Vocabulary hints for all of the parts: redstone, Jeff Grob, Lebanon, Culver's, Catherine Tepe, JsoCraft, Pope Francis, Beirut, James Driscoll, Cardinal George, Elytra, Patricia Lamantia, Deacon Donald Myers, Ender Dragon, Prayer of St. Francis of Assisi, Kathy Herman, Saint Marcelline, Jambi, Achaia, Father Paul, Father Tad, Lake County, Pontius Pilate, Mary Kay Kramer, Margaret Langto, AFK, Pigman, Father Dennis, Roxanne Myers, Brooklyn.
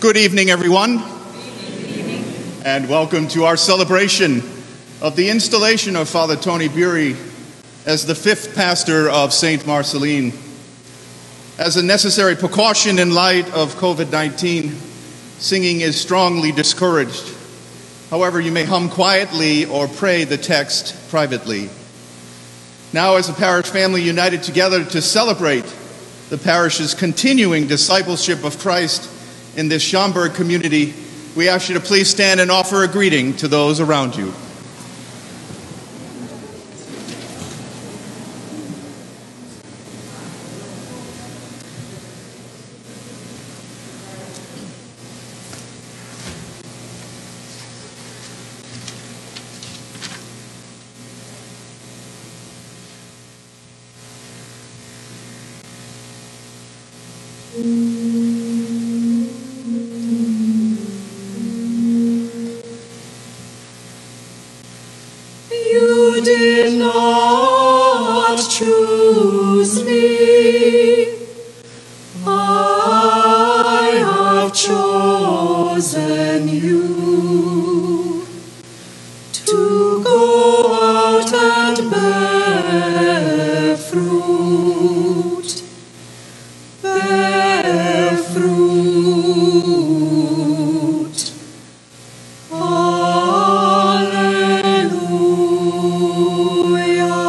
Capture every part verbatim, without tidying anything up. Good evening, everyone. Good evening. And welcome to our celebration of the installation of Father Tony Bury as the fifth pastor of Saint Marcelline. As a necessary precaution in light of COVID nineteen, singing is strongly discouraged. However, you may hum quietly or pray the text privately. Now, as a parish family united together to celebrate the parish's continuing discipleship of Christ in this Schaumburg community, we ask you to please stand and offer a greeting to those around you. Alleluia.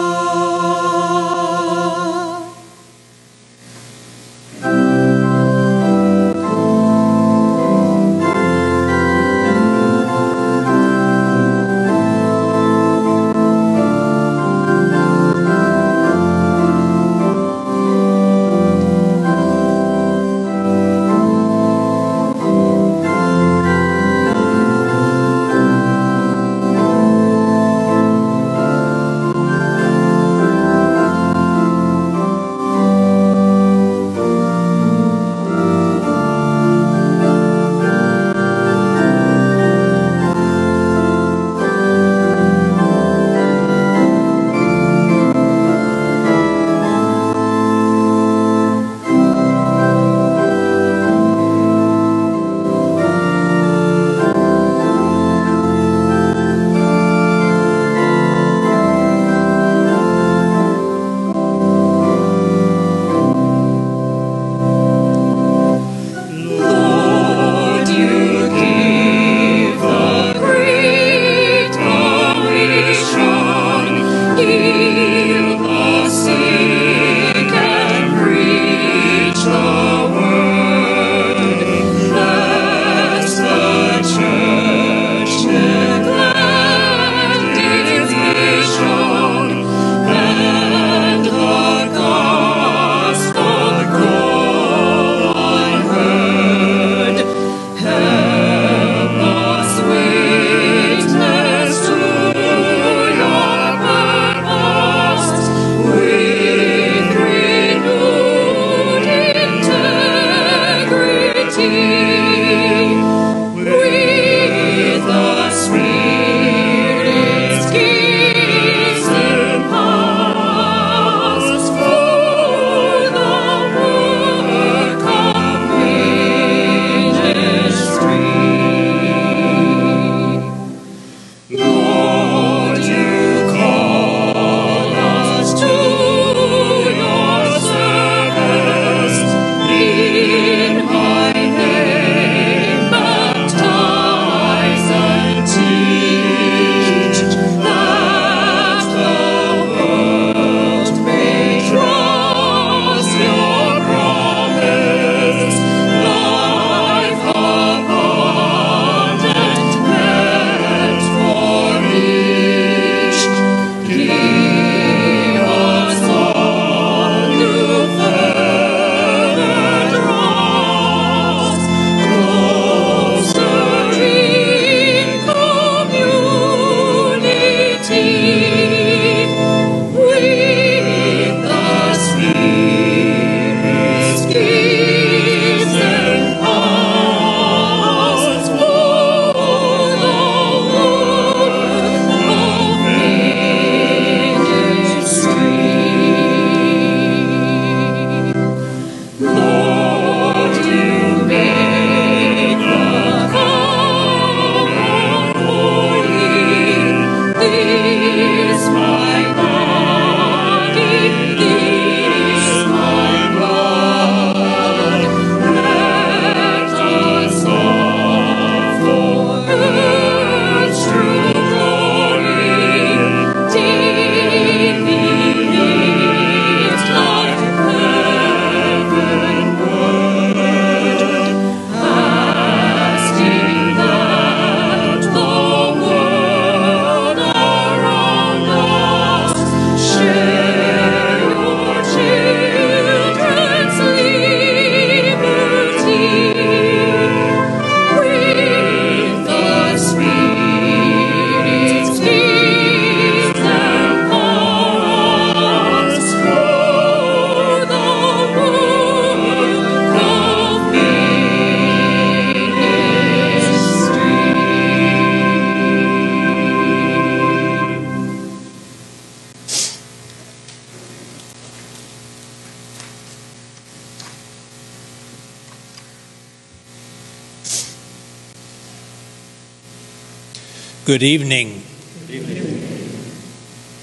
Good evening. Good evening.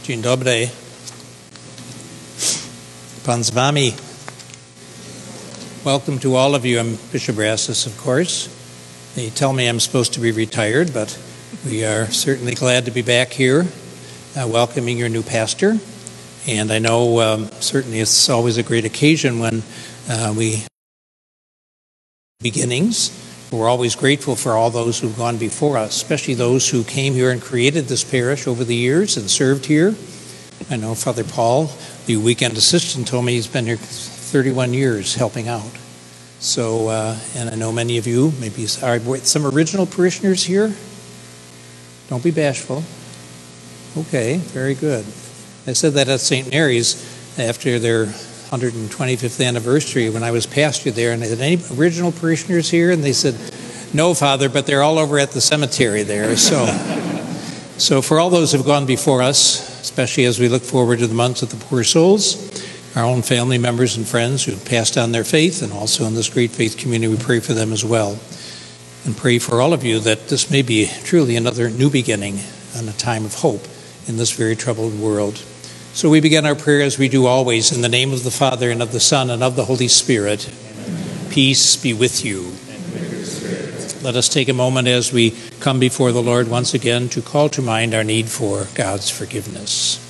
Dzień dobry. Pan z wami. Welcome to all of you. I'm Bishop Rassas, of course. They tell me I'm supposed to be retired, but we are certainly glad to be back here, uh, welcoming your new pastor. And I know um, certainly it's always a great occasion when uh, we beginnings. We're always grateful for all those who've gone before us, especially those who came here and created this parish over the years and served here. I know Father Paul, the weekend assistant, told me he's been here thirty-one years helping out. So, uh, and I know many of you, maybe some original parishioners here. Don't be bashful. Okay, very good. I said that at Saint Mary's after their one hundred twenty-fifth anniversary when I was pastor there, and I said, any original parishioners here? And they said, no, Father, but they're all over at the cemetery there. So so for all those who have gone before us, especially as we look forward to the month of the poor souls, our own family members and friends who have passed on their faith, and also in this great faith community, we pray for them as well. And pray for all of you that this may be truly another new beginning and a time of hope in this very troubled world. So we begin our prayer as we do always, in the name of the Father, and of the Son, and of the Holy Spirit. Amen. Peace be with you. And with your spirit. Let us take a moment as we come before the Lord once again to call to mind our need for God's forgiveness.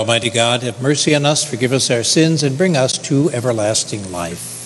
Almighty God, have mercy on us, forgive us our sins, and bring us to everlasting life.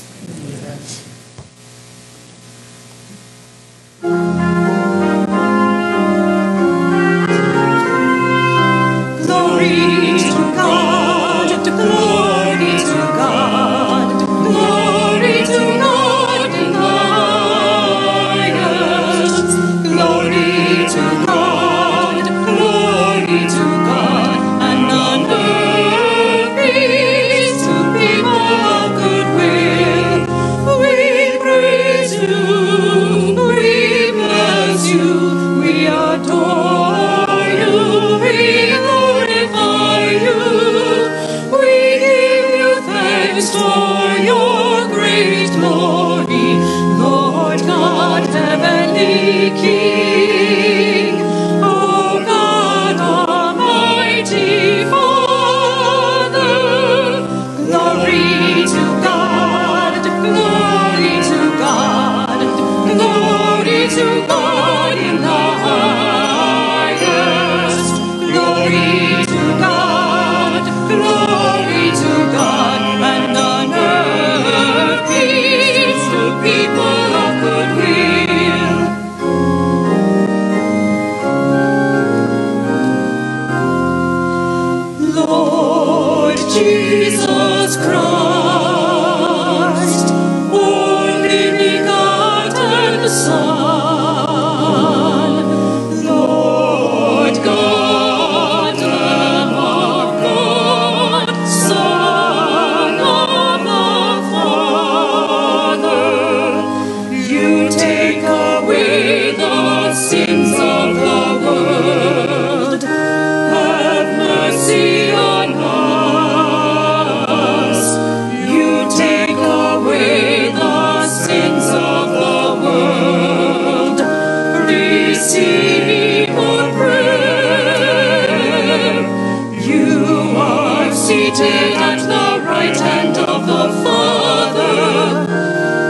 Seated at the right hand of the Father,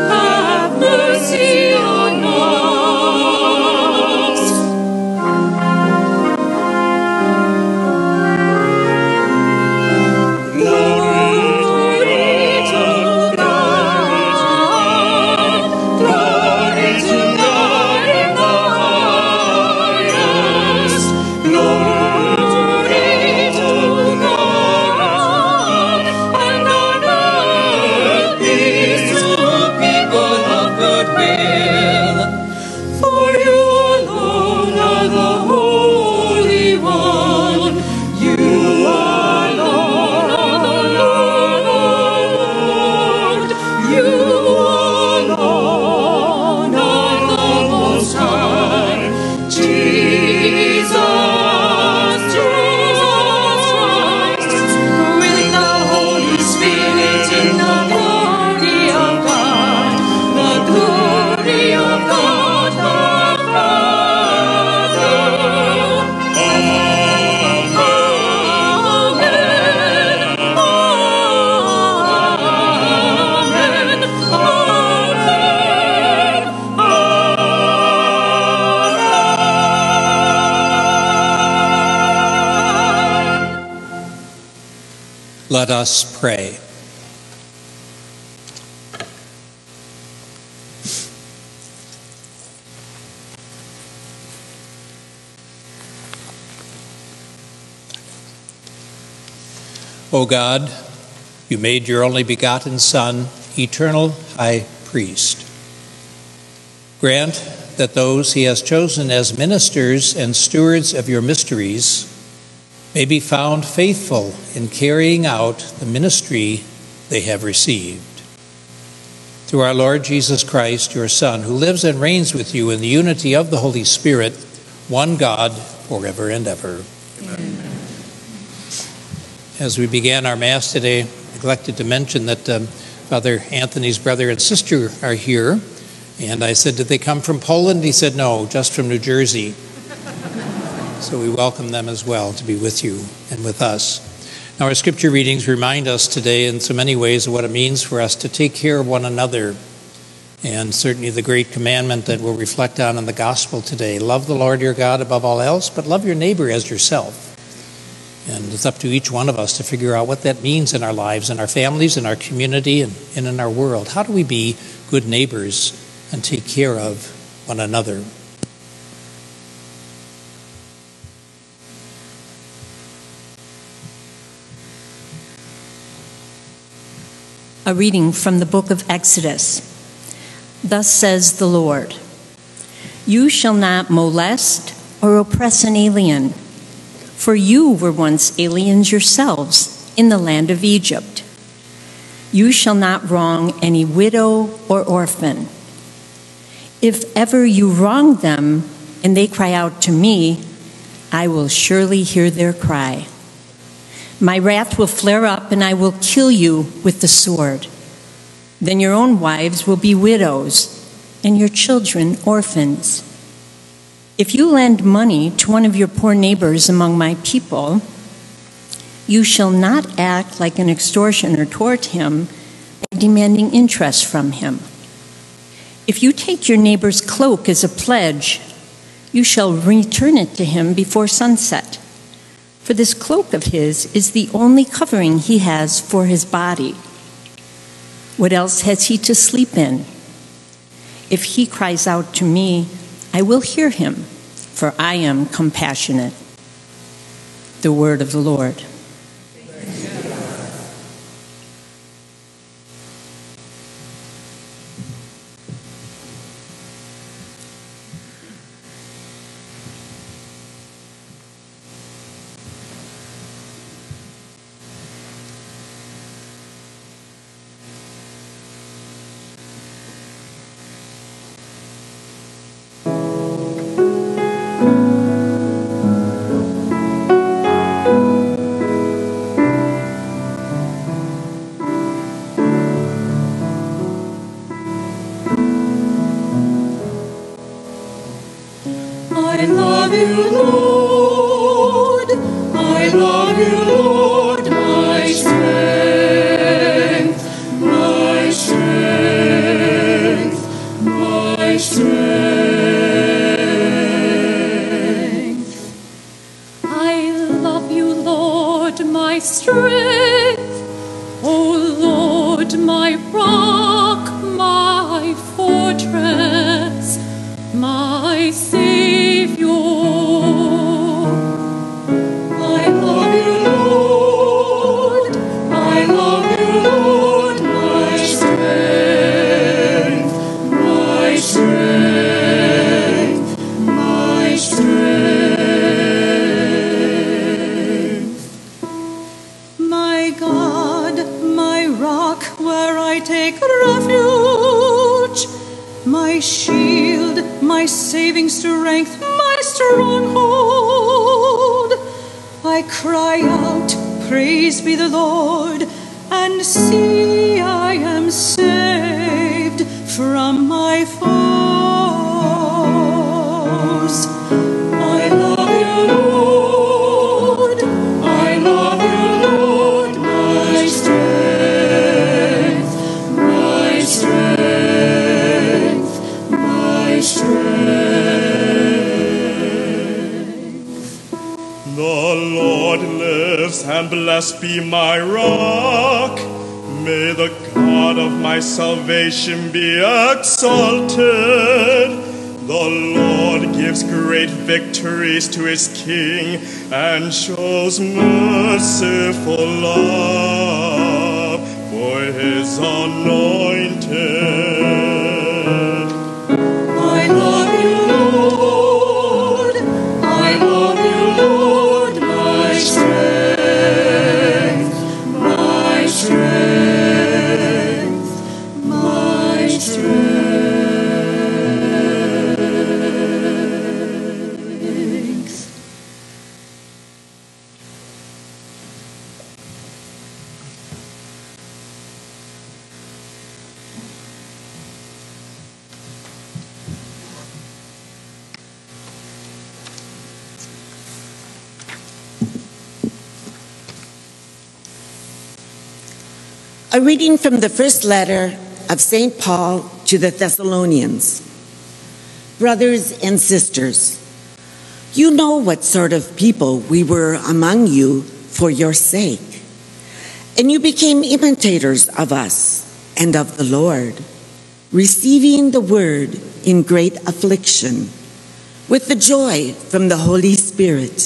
have Let us pray. O God, you made your only begotten Son, eternal high priest. Grant that those he has chosen as ministers and stewards of your mysteries may be found faithful in carrying out the ministry they have received. Through our Lord Jesus Christ, your Son, who lives and reigns with you in the unity of the Holy Spirit, one God, forever and ever. Amen. As we began our Mass today, I neglected to mention that um, Father Anthony's brother and sister are here. And I said, did they come from Poland? He said, no, just from New Jersey. So we welcome them as well to be with you and with us. Now, our scripture readings remind us today in so many ways of what it means for us to take care of one another. And certainly the great commandment that we'll reflect on in the gospel today, love the Lord your God above all else, but love your neighbor as yourself. And it's up to each one of us to figure out what that means in our lives, in our families, in our community, and, and in our world. How do we be good neighbors and take care of one another? A reading from the book of Exodus. Thus says the Lord, you shall not molest or oppress an alien, for you were once aliens yourselves in the land of Egypt. You shall not wrong any widow or orphan. If ever you wrong them and they cry out to me, I will surely hear their cry. My wrath will flare up and I will kill you with the sword. Then your own wives will be widows and your children orphans. If you lend money to one of your poor neighbors among my people, you shall not act like an extortioner toward him by demanding interest from him. If you take your neighbor's cloak as a pledge, you shall return it to him before sunset, for this cloak of his is the only covering he has for his body. What else has he to sleep in? If he cries out to me, I will hear him, for I am compassionate. The word of the Lord. Thanks be to God. The Lord lives, and blessed be my rock. May the God of my salvation be exalted. The Lord gives great victories to his king, and shows merciful love for his anointed. I love you, Lord. A reading from the first letter of Saint Paul to the Thessalonians. Brothers and sisters, you know what sort of people we were among you for your sake, and you became imitators of us and of the Lord, receiving the word in great affliction, with the joy from the Holy Spirit,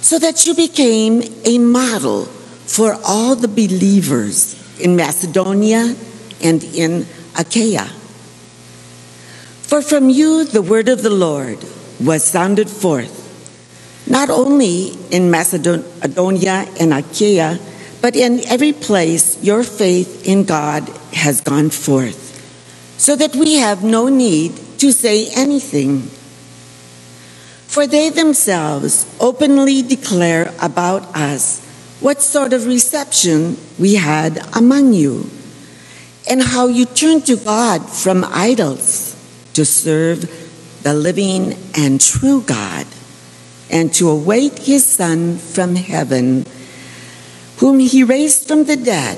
so that you became a model for all the believers in Macedonia and in Achaia. For from you the word of the Lord was sounded forth, not only in Macedonia and Achaia, but in every place your faith in God has gone forth, so that we have no need to say anything. For they themselves openly declare about us what sort of reception we had among you, and how you turned to God from idols to serve the living and true God, and to await his Son from heaven, whom he raised from the dead,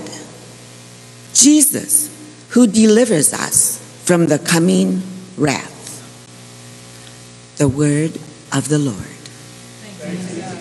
Jesus, who delivers us from the coming wrath. The word of the Lord. Thanks be to God.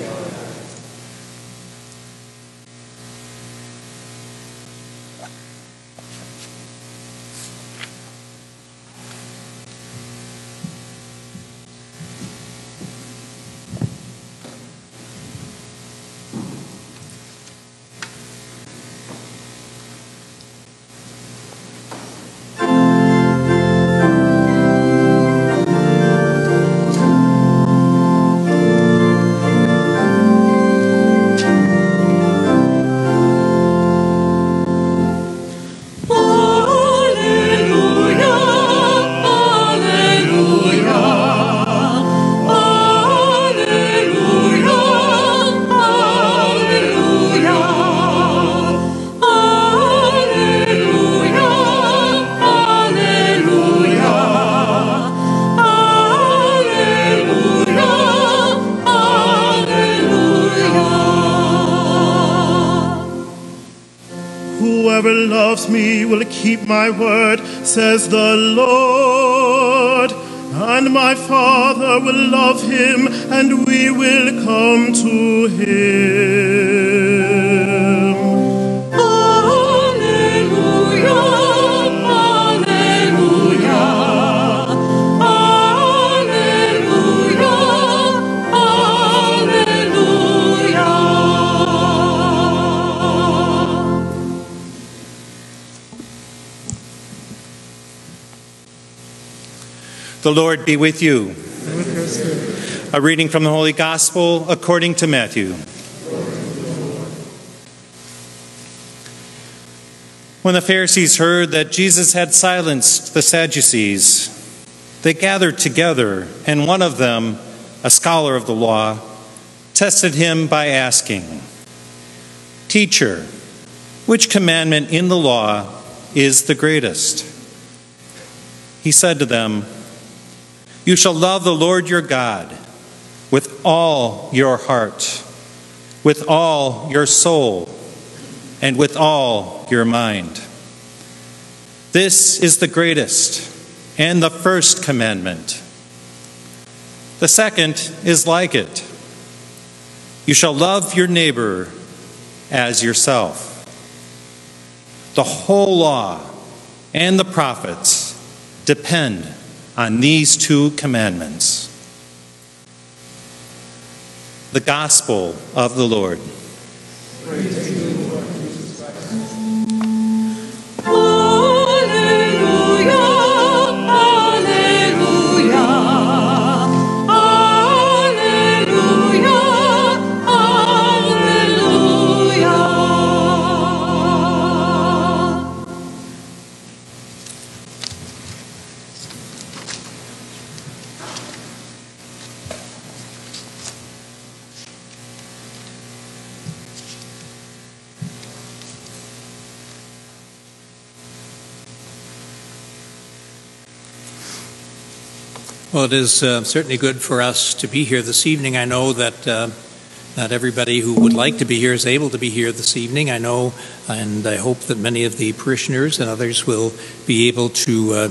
Keep my word, says the Lord, and my Father will love him, and we will come to him. Alleluia, alleluia, alleluia, The Lord be with you. And with your spirit. A reading from the Holy Gospel according to Matthew. Glory to the Lord. When the Pharisees heard that Jesus had silenced the Sadducees, they gathered together, and one of them, a scholar of the law, tested him by asking, "Teacher, which commandment in the law is the greatest?" He said to them, "You shall love the Lord your God with all your heart, with all your soul, and with all your mind. This is the greatest and the first commandment. The second is like it. You shall love your neighbor as yourself. The whole law and the prophets depend on these two commandments. The Gospel of the Lord. Praise to you, Lord Jesus Christ. Alleluia. Well, it is uh, certainly good for us to be here this evening. I know that uh, not everybody who would like to be here is able to be here this evening. I know, and I hope that many of the parishioners and others will be able to uh,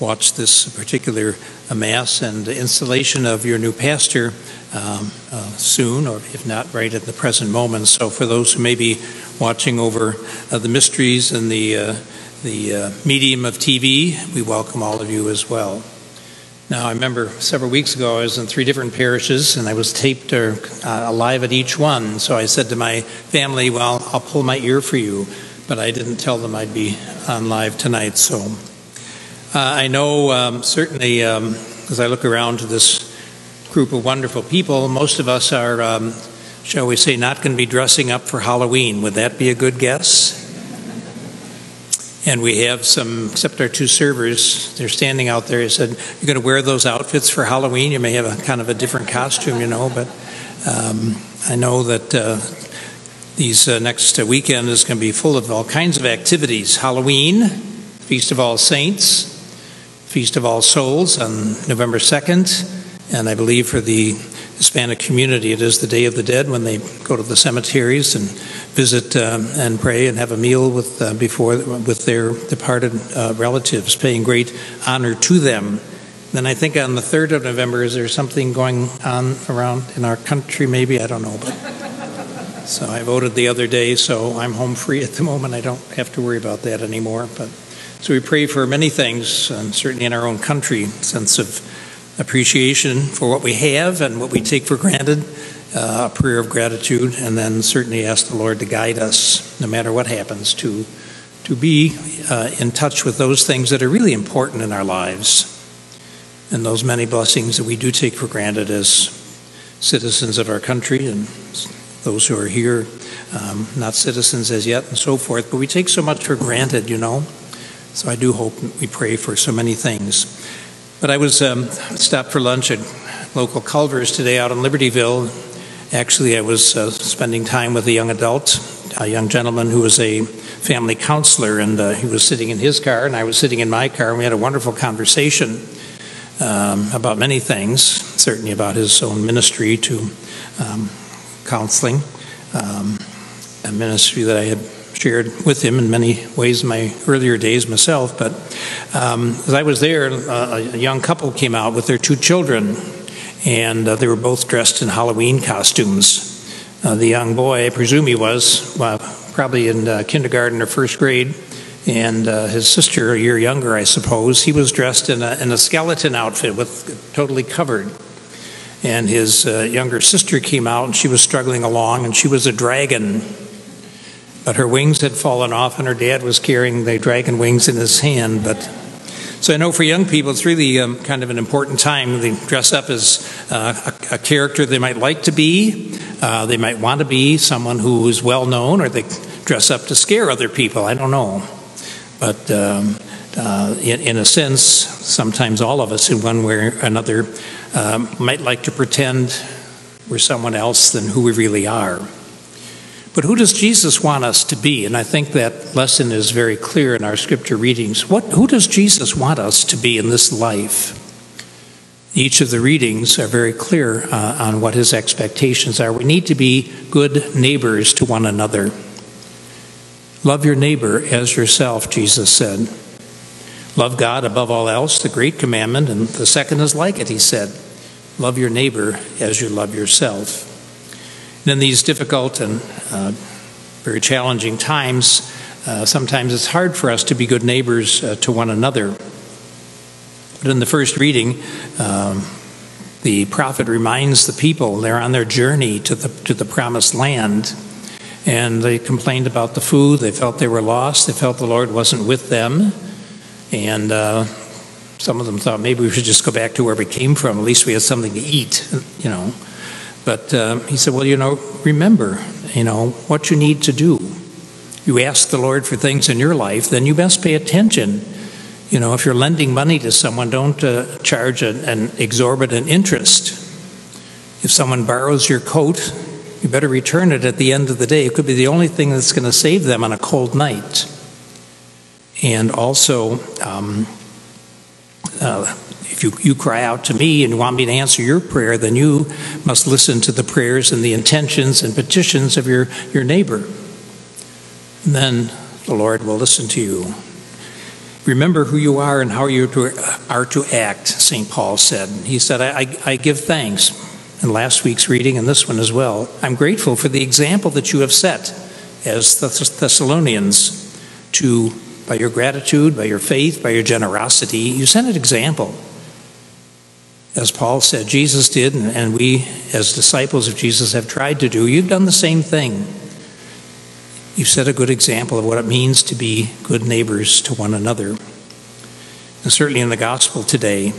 watch this particular uh, Mass and installation of your new pastor um, uh, soon, or if not right at the present moment. So for those who may be watching over uh, the mysteries and the, uh, the uh, medium of T V, we welcome all of you as well. Now, I remember several weeks ago I was in three different parishes and I was taped or uh, live at each one. So I said to my family, well, I'll pull my ear for you. But I didn't tell them I'd be on live tonight. So uh, I know um, certainly um, as I look around to this group of wonderful people, most of us are, um, shall we say, not going to be dressing up for Halloween. Would that be a good guess? And we have some, except our two servers, they're standing out there. He said, you're going to wear those outfits for Halloween? You may have a kind of a different costume, you know. But um, I know that uh, these uh, next uh, weekend is going to be full of all kinds of activities. Halloween, Feast of All Saints, Feast of All Souls on November second. And I believe for the Hispanic community, it is the Day of the Dead when they go to the cemeteries and visit um, and pray and have a meal with uh, before with their departed uh, relatives, paying great honor to them. Then I think on the third of November, is there something going on around in our country? Maybe, I don't know. But so I voted the other day, so I'm home free at the moment. I don't have to worry about that anymore. But so we pray for many things, and certainly in our own country, sense of appreciation for what we have and what we take for granted, uh, a prayer of gratitude, and then certainly ask the Lord to guide us, no matter what happens, to, to be uh, in touch with those things that are really important in our lives and those many blessings that we do take for granted as citizens of our country and those who are here, um, not citizens as yet and so forth, but we take so much for granted, you know. So I do hope we pray for so many things. But I was um, stopped for lunch at local Culver's today out in Libertyville. Actually, I was uh, spending time with a young adult, a young gentleman who was a family counselor, and uh, he was sitting in his car, and I was sitting in my car, and we had a wonderful conversation um, about many things, certainly about his own ministry to um, counseling, um, a ministry that I had shared with him in many ways in my earlier days myself. But um, as I was there, uh, a young couple came out with their two children, and uh, they were both dressed in Halloween costumes. Uh, the young boy, I presume he was, well, probably in uh, kindergarten or first grade, and uh, his sister, a year younger, I suppose, he was dressed in a, in a skeleton outfit, with totally covered. And his uh, younger sister came out, and she was struggling along, and she was a dragon. But her wings had fallen off, and her dad was carrying the dragon wings in his hand. But so I know for young people, it's really um, kind of an important time. They dress up as uh, a, a character they might like to be. Uh, they might want to be someone who is well-known, or they dress up to scare other people. I don't know. But um, uh, in, in a sense, sometimes all of us in one way or another um, might like to pretend we're someone else than who we really are. But who does Jesus want us to be? And I think that lesson is very clear in our scripture readings. What, who does Jesus want us to be in this life? Each of the readings are very clear uh, on what his expectations are. We need to be good neighbors to one another. Love your neighbor as yourself, Jesus said. Love God above all else, the great commandment, and the second is like it, he said. Love your neighbor as you love yourself. And in these difficult and uh, very challenging times, uh, sometimes it's hard for us to be good neighbors uh, to one another. But in the first reading, um, the prophet reminds the people they're on their journey to the, to the promised land. And they complained about the food. They felt they were lost. They felt the Lord wasn't with them. And uh, some of them thought maybe we should just go back to where we came from. At least we had something to eat, you know. But uh, he said, well, you know, remember, you know, what you need to do. You ask the Lord for things in your life, then you best pay attention. You know, if you're lending money to someone, don't uh, charge an, an exorbitant interest. If someone borrows your coat, you better return it at the end of the day. It could be the only thing that's going to save them on a cold night. And also, um, uh, if you, you cry out to me and you want me to answer your prayer, then you must listen to the prayers and the intentions and petitions of your, your neighbor. And then the Lord will listen to you. Remember who you are and how you are to act, Saint Paul said. He said, I, I, I give thanks. In last week's reading and this one as well, I'm grateful for the example that you have set as the Thessalonians to, by your gratitude, by your faith, by your generosity, you set an example. As Paul said, Jesus did, and we as disciples of Jesus have tried to do, you've done the same thing. You've set a good example of what it means to be good neighbors to one another. And certainly in the gospel today,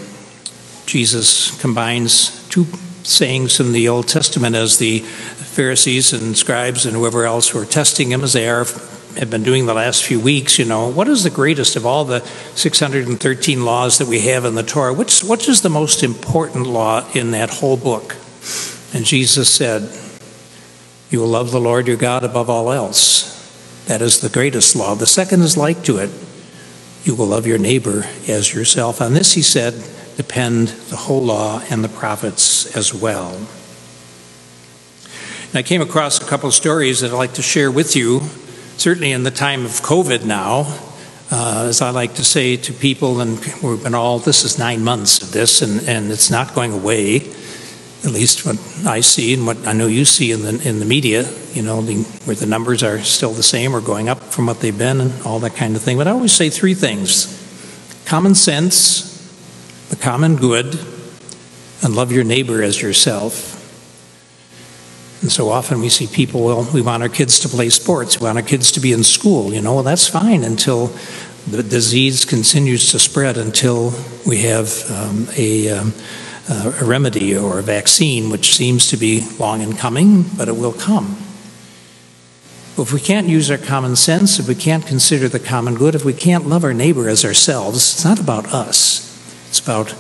Jesus combines two sayings from the Old Testament as the Pharisees and scribes and whoever else were testing him, as they are, have been doing the last few weeks, you know, what is the greatest of all the six hundred thirteen laws that we have in the Torah? Which, which is the most important law in that whole book? And Jesus said, you will love the Lord your God above all else. That is the greatest law. The second is like to it. You will love your neighbor as yourself. On this, he said, depend the whole law and the prophets as well. And I came across a couple of stories that I'd like to share with you, certainly in the time of COVID now, uh, as I like to say to people, and we've been all, this is nine months of this, and, and it's not going away, at least what I see and what I know you see in the, in the media, you know, the, where the numbers are still the same or going up from what they've been and all that kind of thing. But I always say three things: common sense, the common good, and love your neighbor as yourself. And so often we see people, well, we want our kids to play sports, we want our kids to be in school, you know, well, that's fine until the disease continues to spread, until we have um, a, um, a remedy or a vaccine, which seems to be long in coming, but it will come. But if we can't use our common sense, if we can't consider the common good, if we can't love our neighbor as ourselves, it's not about us. It's about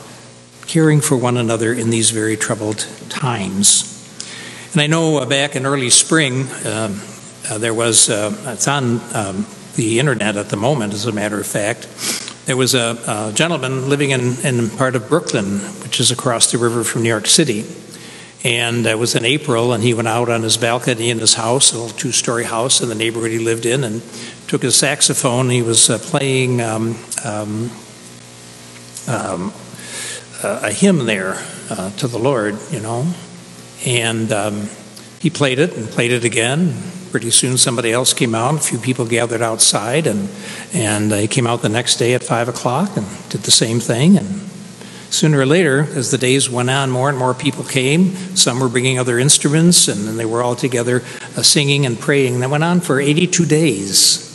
caring for one another in these very troubled times. And I know uh, back in early spring, um, uh, there was, uh, it's on um, the internet at the moment, as a matter of fact, there was a, a gentleman living in, in part of Brooklyn, which is across the river from New York City. And it was in April, and he went out on his balcony in his house, a little two-story house in the neighborhood he lived in, and took his saxophone, and he was uh, playing um, um, Um, uh, a hymn there uh, to the Lord, you know, and um, he played it and played it again. Pretty soon somebody else came out, a few people gathered outside, and, and they came out the next day at five o'clock and did the same thing. And sooner or later, as the days went on, more and more people came. Some were bringing other instruments, and then they were all together uh, singing and praying. That went on for eighty-two days,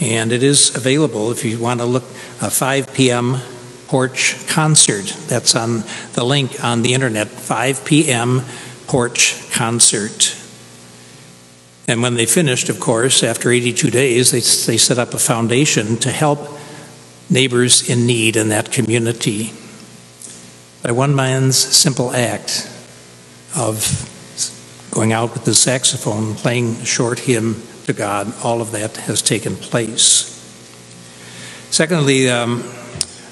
and it is available if you want to look at uh, five p m Porch Concert. That's on the link on the internet, five p m Porch Concert. And when they finished, of course, after eighty-two days, they, they set up a foundation to help neighbors in need in that community. By one man's simple act of going out with the saxophone, playing a short hymn to God, all of that has taken place. Secondly, um,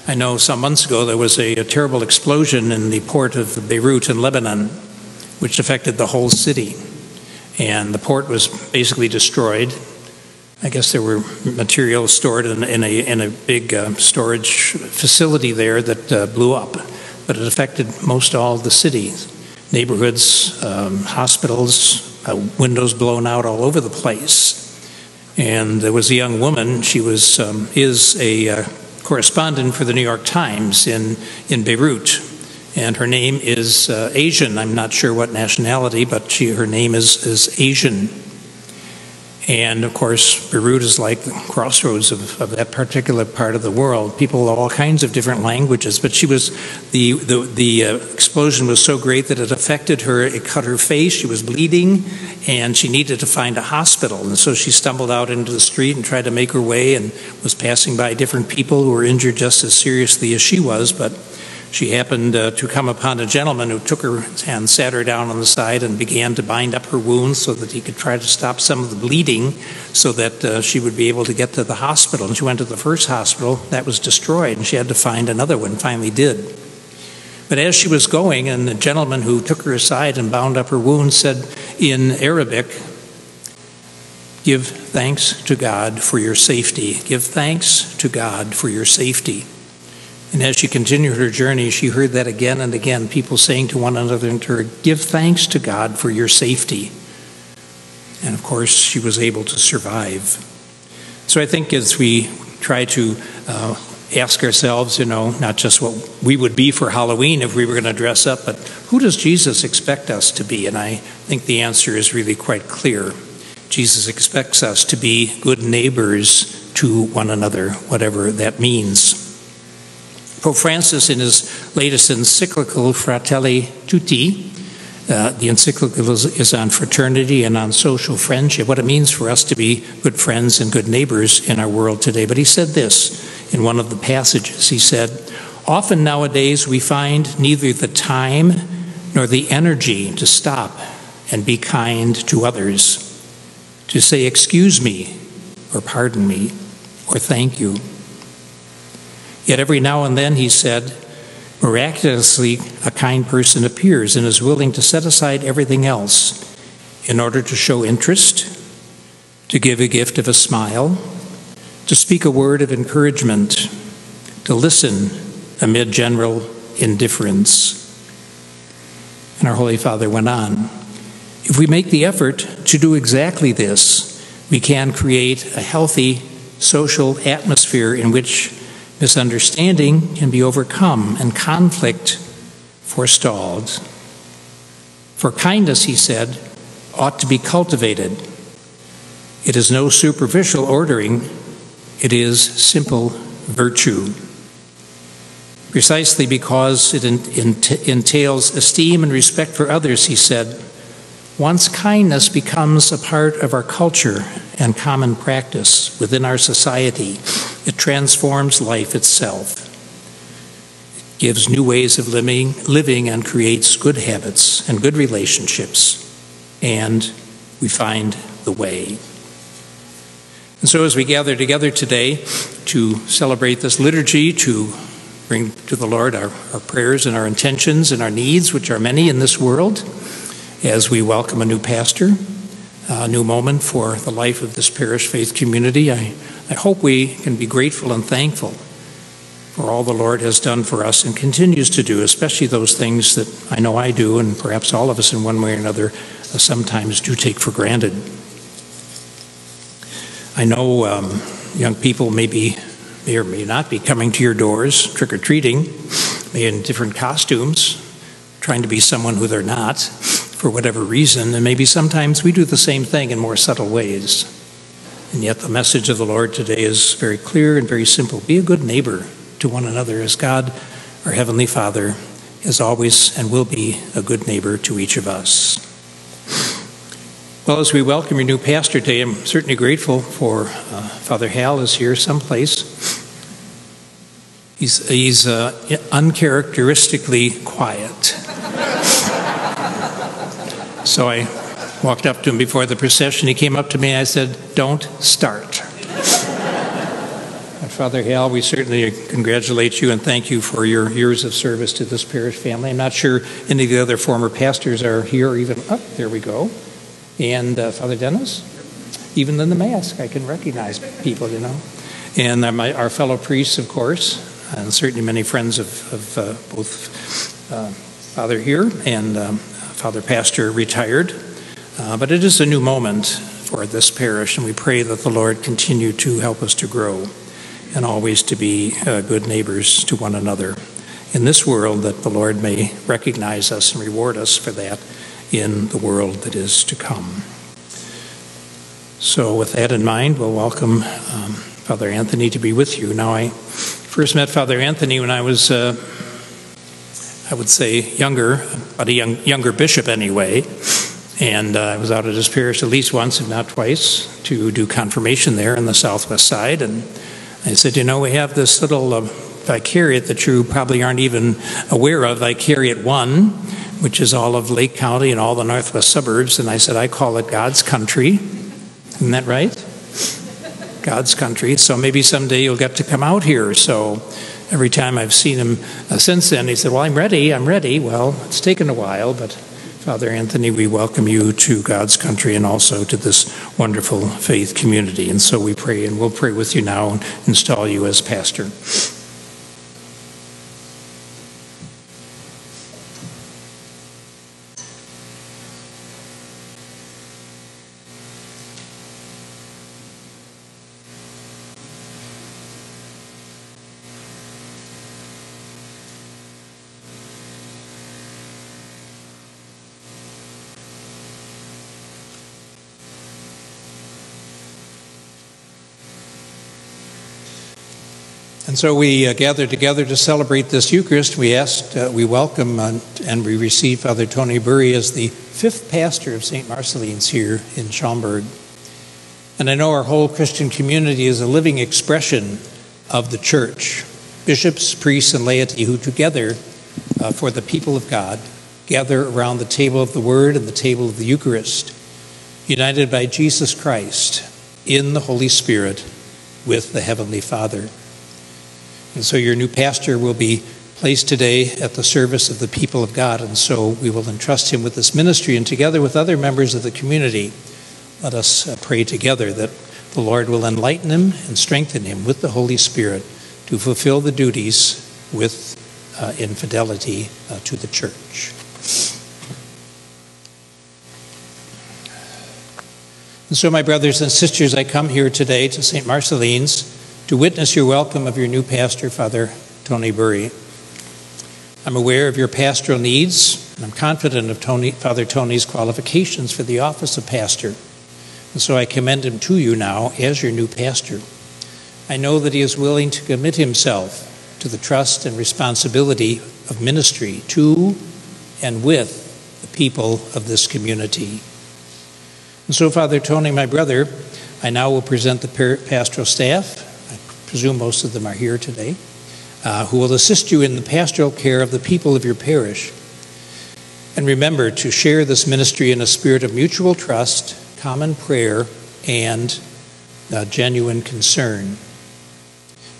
I know some months ago there was a, a terrible explosion in the port of Beirut in Lebanon, which affected the whole city. And the port was basically destroyed. I guess there were materials stored in, in, a, in a big uh, storage facility there that uh, blew up, but it affected most all the cities. neighborhoods, um, hospitals, uh, windows blown out all over the place. And there was a young woman, she was, um, is a uh, correspondent for the New York Times in, in Beirut. And her name is uh, Asian. I'm not sure what nationality, but she, her name is, is Asian. And of course, Beirut is like the crossroads of, of that particular part of the world. People of all kinds of different languages, but she was, the, the, the uh, explosion was so great that it affected her, it cut her face, she was bleeding, and she needed to find a hospital. And so she stumbled out into the street and tried to make her way and was passing by different people who were injured just as seriously as she was, but she happened uh, to come upon a gentleman who took her and sat her down on the side and began to bind up her wounds so that he could try to stop some of the bleeding so that uh, she would be able to get to the hospital. And she went to the first hospital. That was destroyed, and she had to find another one, finally did. But as she was going, and the gentleman who took her aside and bound up her wounds said in Arabic, "Give thanks to God for your safety. Give thanks to God for your safety." And as she continued her journey, she heard that again and again, people saying to one another and to her, "Give thanks to God for your safety." And of course, she was able to survive. So I think as we try to uh, ask ourselves, you know, not just what we would be for Halloween if we were going to dress up, but who does Jesus expect us to be? And I think the answer is really quite clear. Jesus expects us to be good neighbors to one another, whatever that means. Pope Francis, in his latest encyclical, Fratelli Tutti, uh, the encyclical is, is on fraternity and on social friendship, what it means for us to be good friends and good neighbors in our world today. But he said this in one of the passages. He said, "Often nowadays we find neither the time nor the energy to stop and be kind to others, to say, 'Excuse me,' or 'Pardon me,' or 'Thank you.' Yet every now and then," he said, "miraculously a kind person appears and is willing to set aside everything else in order to show interest, to give a gift of a smile, to speak a word of encouragement, to listen amid general indifference." And our Holy Father went on, "If we make the effort to do exactly this, we can create a healthy social atmosphere in which misunderstanding can be overcome and conflict forestalled. For kindness," he said, "ought to be cultivated. It is no superficial ordering, it is simple virtue. Precisely because it ent- entails esteem and respect for others," he said, "once kindness becomes a part of our culture and common practice within our society, it transforms life itself. It gives new ways of living, living and creates good habits and good relationships, and we find the way." And so as we gather together today to celebrate this liturgy, to bring to the Lord our, our prayers and our intentions and our needs, which are many in this world, as we welcome a new pastor, a new moment for the life of this parish faith community, I, I hope we can be grateful and thankful for all the Lord has done for us and continues to do, especially those things that I know I do, and perhaps all of us in one way or another uh, sometimes do take for granted. I know um, young people may be, may or may not be coming to your doors, trick-or-treating, in different costumes, trying to be someone who they're not, for whatever reason, and maybe sometimes we do the same thing in more subtle ways. And yet the message of the Lord today is very clear and very simple. Be a good neighbor to one another as God, our Heavenly Father, is always and will be a good neighbor to each of us. Well, as we welcome your new pastor today, I'm certainly grateful for uh, Father Hal is here someplace. He's, he's uh, uncharacteristically quiet. So I walked up to him before the procession. He came up to me and I said, "Don't start." Father Hal, we certainly congratulate you and thank you for your years of service to this parish family. I'm not sure any of the other former pastors are here or even up. There we go. And uh, Father Dennis, even in the mask, I can recognize people, you know. And uh, my, our fellow priests, of course, and certainly many friends of, of uh, both uh, Father here and um, Father Pastor retired, uh, but it is a new moment for this parish, and we pray that the Lord continue to help us to grow and always to be uh, good neighbors to one another in this world, that the Lord may recognize us and reward us for that in the world that is to come. So with that in mind, we'll welcome um, Father Anthony to be with you. Now, I first met Father Anthony when I was, uh, I would say, younger, but a young, younger bishop anyway. And uh, I was out at his parish at least once, if not twice, to do confirmation there on the southwest side. And I said, you know, we have this little uh, vicariate that you probably aren't even aware of, Vicariate One, which is all of Lake County and all the northwest suburbs. And I said, I call it God's Country. Isn't that right? God's Country. So maybe someday you'll get to come out here. So every time I've seen him uh, since then, he said, well, I'm ready, I'm ready. Well, it's taken a while, but Father Anthony, we welcome you to God's Country and also to this wonderful faith community. And so we pray, and we'll pray with you now and install you as pastor. And so we uh, gather together to celebrate this Eucharist. We asked, uh, we welcome uh, and we receive Father Tony Bury as the fifth pastor of Saint Marcelline's here in Schaumburg. And I know our whole Christian community is a living expression of the church, bishops, priests, and laity who together uh, for the people of God gather around the table of the Word and the table of the Eucharist, united by Jesus Christ in the Holy Spirit with the Heavenly Father. And so your new pastor will be placed today at the service of the people of God, and so we will entrust him with this ministry. And together with other members of the community, let us pray together that the Lord will enlighten him and strengthen him with the Holy Spirit to fulfill the duties with uh, in fidelity uh, to the church. And so, my brothers and sisters, I come here today to Saint Marcelline's to witness your welcome of your new pastor, Father Tony Bury. I'm aware of your pastoral needs, and I'm confident of Tony, Father Tony's qualifications for the office of pastor. And so I commend him to you now as your new pastor. I know that he is willing to commit himself to the trust and responsibility of ministry to and with the people of this community. And so, Father Tony, my brother, I now will present the pastoral staff, I presume most of them are here today, uh, who will assist you in the pastoral care of the people of your parish. And remember to share this ministry in a spirit of mutual trust, common prayer, and uh, genuine concern.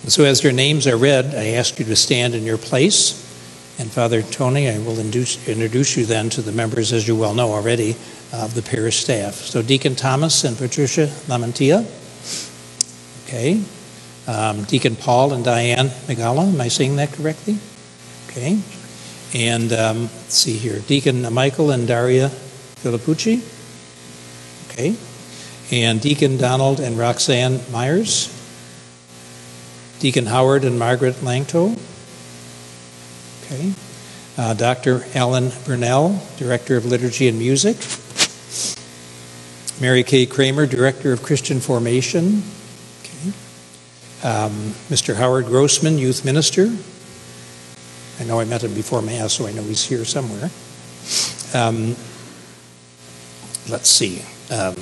And so as your names are read, I ask you to stand in your place. And Father Tony, I will induce, introduce you then to the members, as you well know already, uh, of the parish staff. So Deacon Thomas and Patricia Lamantia. Okay. Um, Deacon Paul and Diane Migala, am I saying that correctly? Okay. And um, let's see here, Deacon Michael and Daria Filippucci. Okay. And Deacon Donald and Roxanne Myers. Deacon Howard and Margaret Langto. Okay. Uh, Doctor Alan Burnell, Director of Liturgy and Music. Mary Kay Kramer, Director of Christian Formation. Um, Mister Howard Grossman, youth minister. I know I met him before Mass, so I know he's here somewhere. Um, let's see. Um,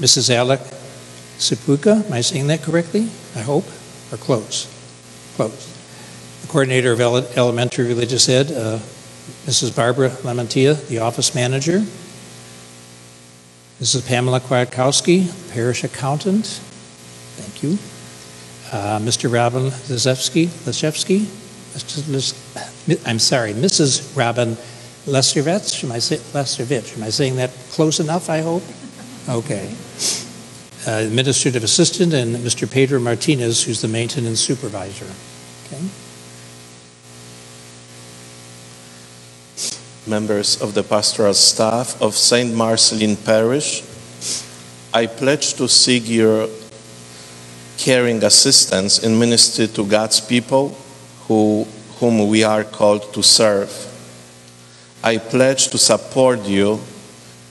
Missus Alec Sipuka, am I saying that correctly? I hope. Or close. Close. The coordinator of ele elementary religious ed, uh, Missus Barbara LaMantia, the office manager. Missus Pamela Kwiatkowski, parish accountant. Thank you. Uh, Mister Robin Lesziewicz, I'm sorry, Missus Robin Lesziewicz, am I say, Lesziewicz, am I saying that close enough, I hope? Okay. Uh, administrative assistant, and Mister Pedro Martinez, who's the maintenance supervisor. Okay. members of the pastoral staff of Saint Marcelline Parish, I pledge to seek your caring assistance in ministry to God's people who, whom we are called to serve. I pledge to support you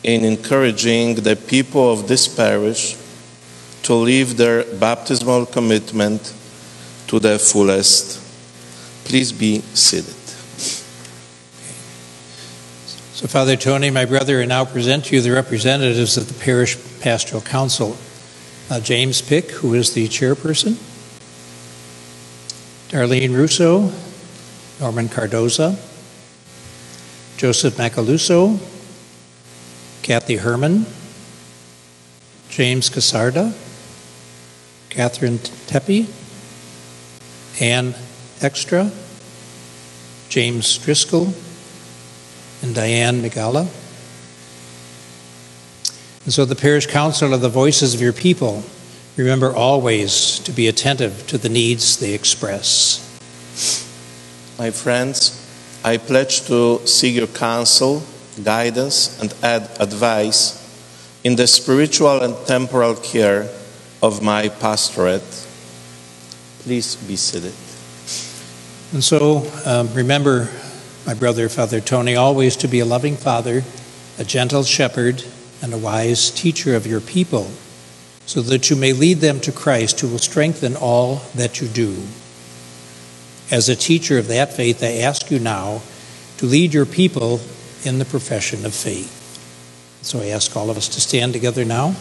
in encouraging the people of this parish to live their baptismal commitment to the fullest. Please be seated. So, Father Tony, my brother, I now present to you the representatives of the Parish Pastoral Council. Uh, James Pick, who is the chairperson, Darlene Russo, Norman Cardoza, Joseph Macaluso, Kathy Herman, James Casarda, Catherine Tepe, Ann Extra, James Driscoll, and Diane Migala. And so the Parish Council are the voices of your people. Remember always to be attentive to the needs they express. My friends, I pledge to seek your counsel, guidance, and ad advice in the spiritual and temporal care of my pastorate. Please be seated. And so um, remember, my brother, Father Tony, always to be a loving father, a gentle shepherd, and a wise teacher of your people, so that you may lead them to Christ, who will strengthen all that you do. As a teacher of that faith, I ask you now to lead your people in the profession of faith. So I ask all of us to stand together now.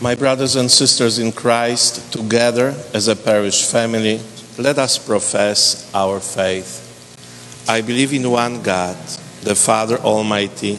My brothers and sisters in Christ, together as a parish family, let us profess our faith. I believe in one God, the Father Almighty,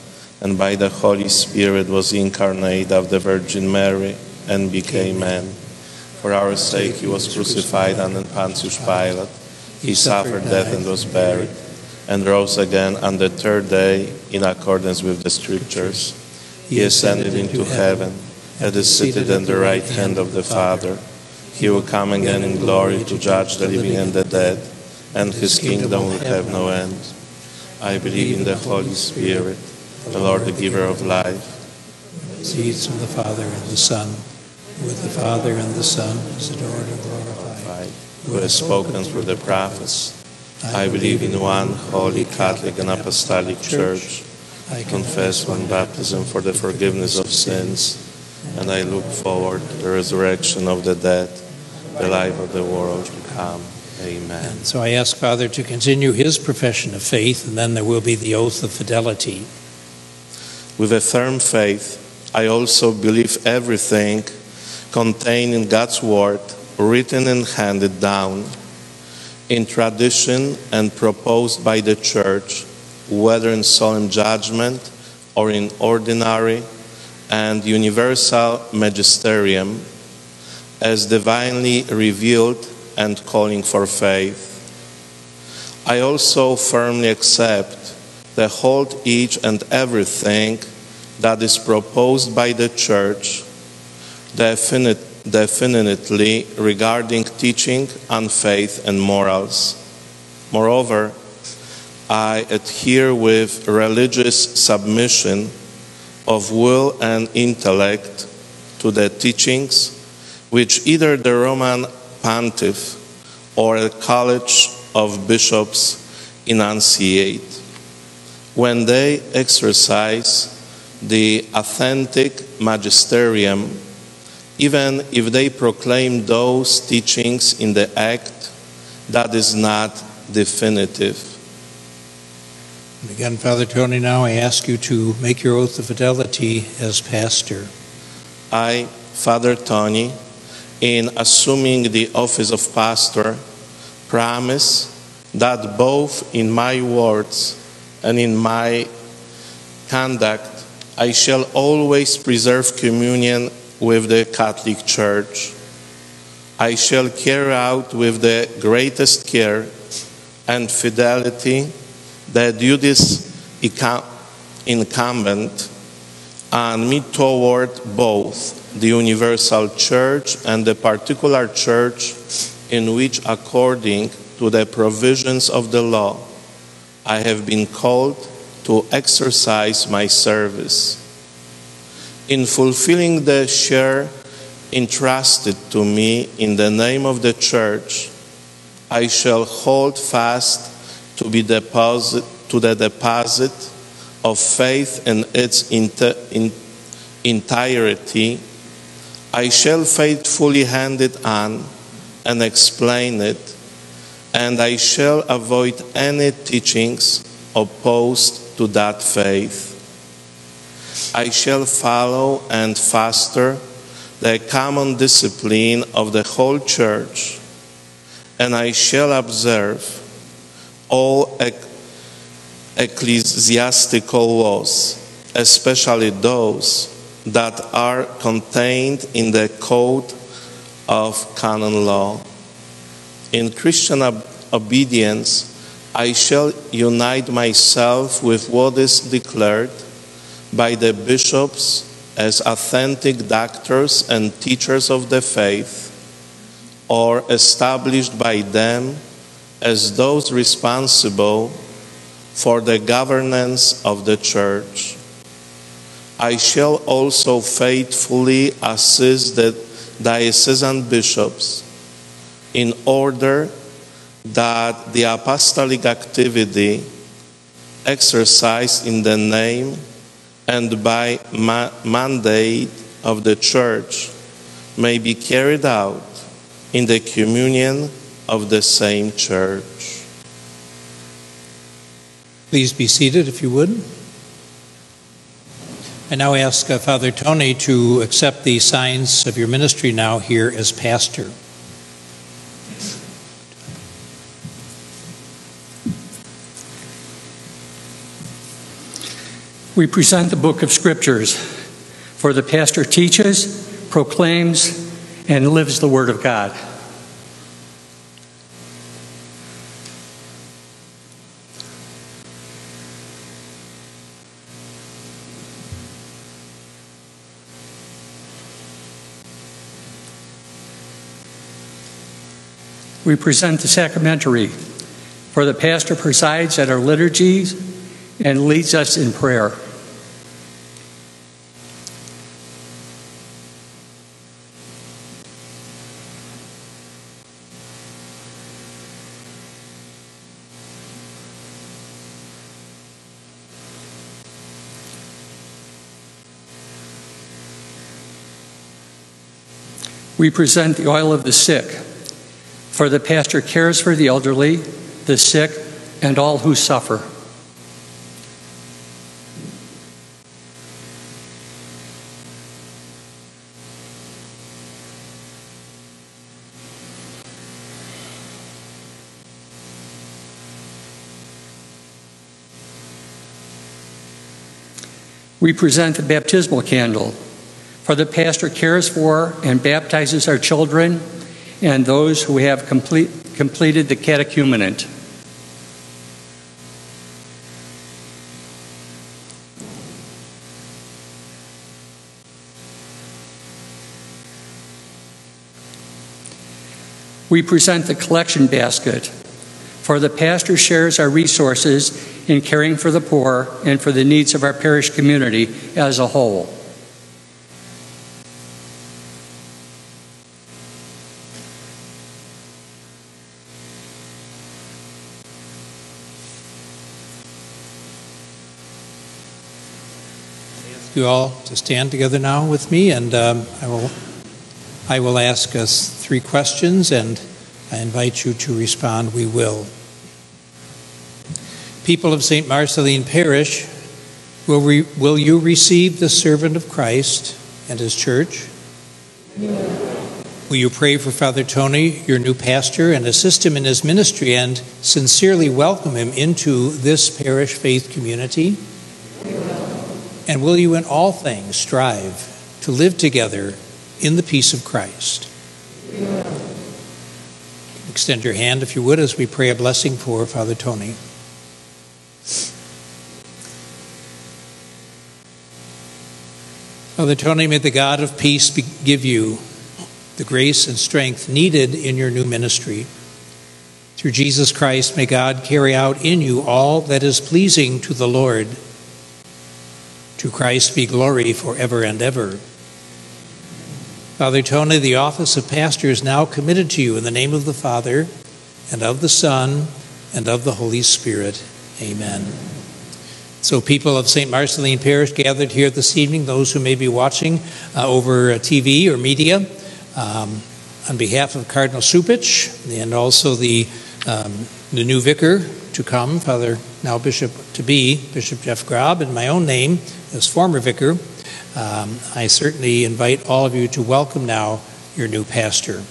and by the Holy Spirit was incarnate of the Virgin Mary and became man. For our sake he was crucified under Pontius Pilate. He suffered death and was buried, and rose again on the third day in accordance with the Scriptures. He ascended into heaven and is seated at the right hand of the Father. He will come again in glory to judge the living and the dead, and his kingdom will have no end. I believe in the Holy Spirit, the Lord, the giver of life. Proceeds from the Father and the Son, with the Father and the Son is adored and glorified, who has spoken through the prophets. I believe in one holy, Catholic, and Apostolic Church. I confess one baptism for the forgiveness of sins, and I look forward to the resurrection of the dead, the life of the world to come. Amen. And so I ask Father to continue his profession of faith, and then there will be the oath of fidelity. With a firm faith, I also believe everything contained in God's Word, written and handed down, in tradition and proposed by the Church, whether in solemn judgment or in ordinary and universal magisterium, as divinely revealed and calling for faith. I also firmly accept that hold each and everything that is proposed by the Church, definite, definitely regarding teaching on faith and morals. Moreover, I adhere with religious submission of will and intellect to the teachings which either the Roman Pontiff or a college of bishops enunciate when they exercise the authentic magisterium, even if they proclaim those teachings in the act that is not definitive. And again, Father Tony, now I ask you to make your oath of fidelity as pastor. I, Father Tony, in assuming the office of pastor, promise that both in my words and in my conduct, I shall always preserve communion with the Catholic Church. I shall carry out with the greatest care and fidelity the duties incumbent on me toward both the universal church and the particular church in which, according to the provisions of the law, I have been called to exercise my service. In fulfilling the share entrusted to me in the name of the church, I shall hold fast to, be deposit, to the deposit of faith in its inter, in, entirety. I shall faithfully hand it on and explain it, and I shall avoid any teachings opposed to that faith. I shall follow and foster the common discipline of the whole church, and I shall observe all ecclesiastical laws, especially those that are contained in the Code of Canon Law. In Christian ob- obedience, I shall unite myself with what is declared by the bishops as authentic doctors and teachers of the faith, or established by them as those responsible for the governance of the Church. I shall also faithfully assist the diocesan bishops in order that the apostolic activity exercised in the name and by ma- mandate of the Church may be carried out in the communion of the same Church. Please be seated, if you would. I now ask uh, Father Tony to accept the signs of your ministry now here as pastor. We present the book of Scriptures, for the pastor teaches, proclaims, and lives the Word of God. We present the sacramentary, for the pastor presides at our liturgies and leads us in prayer. We present the oil of the sick, for the pastor cares for the elderly, the sick, and all who suffer. We present the baptismal candle, for the pastor cares for and baptizes our children and those who have complete, completed the catechumenate. We present the collection basket, for the pastor shares our resources in caring for the poor and for the needs of our parish community as a whole. You all to stand together now with me, and um, I will I will ask us three questions, and I invite you to respond. We will. People of Saint Marcelline Parish, will re, will you receive the servant of Christ and his church? Yes. Will you pray for Father Tony, your new pastor, and assist him in his ministry and sincerely welcome him into this parish faith community? We will. And will you in all things strive to live together in the peace of Christ? We will. Extend your hand, if you would, as we pray a blessing for Father Tony. Father Tony, may the God of peace be give you the grace and strength needed in your new ministry. Through Jesus Christ, may God carry out in you all that is pleasing to the Lord. To Christ be glory forever and ever. Father Tony, the office of pastor is now committed to you in the name of the Father, and of the Son, and of the Holy Spirit. Amen. So people of Saint Marcelline Parish gathered here this evening, those who may be watching uh, over uh, T V or media, um, on behalf of Cardinal Supich and also the, um, the new vicar to come, Father, now Bishop to be, Bishop Jeff Grob, in my own name as former vicar, um, I certainly invite all of you to welcome now your new pastor.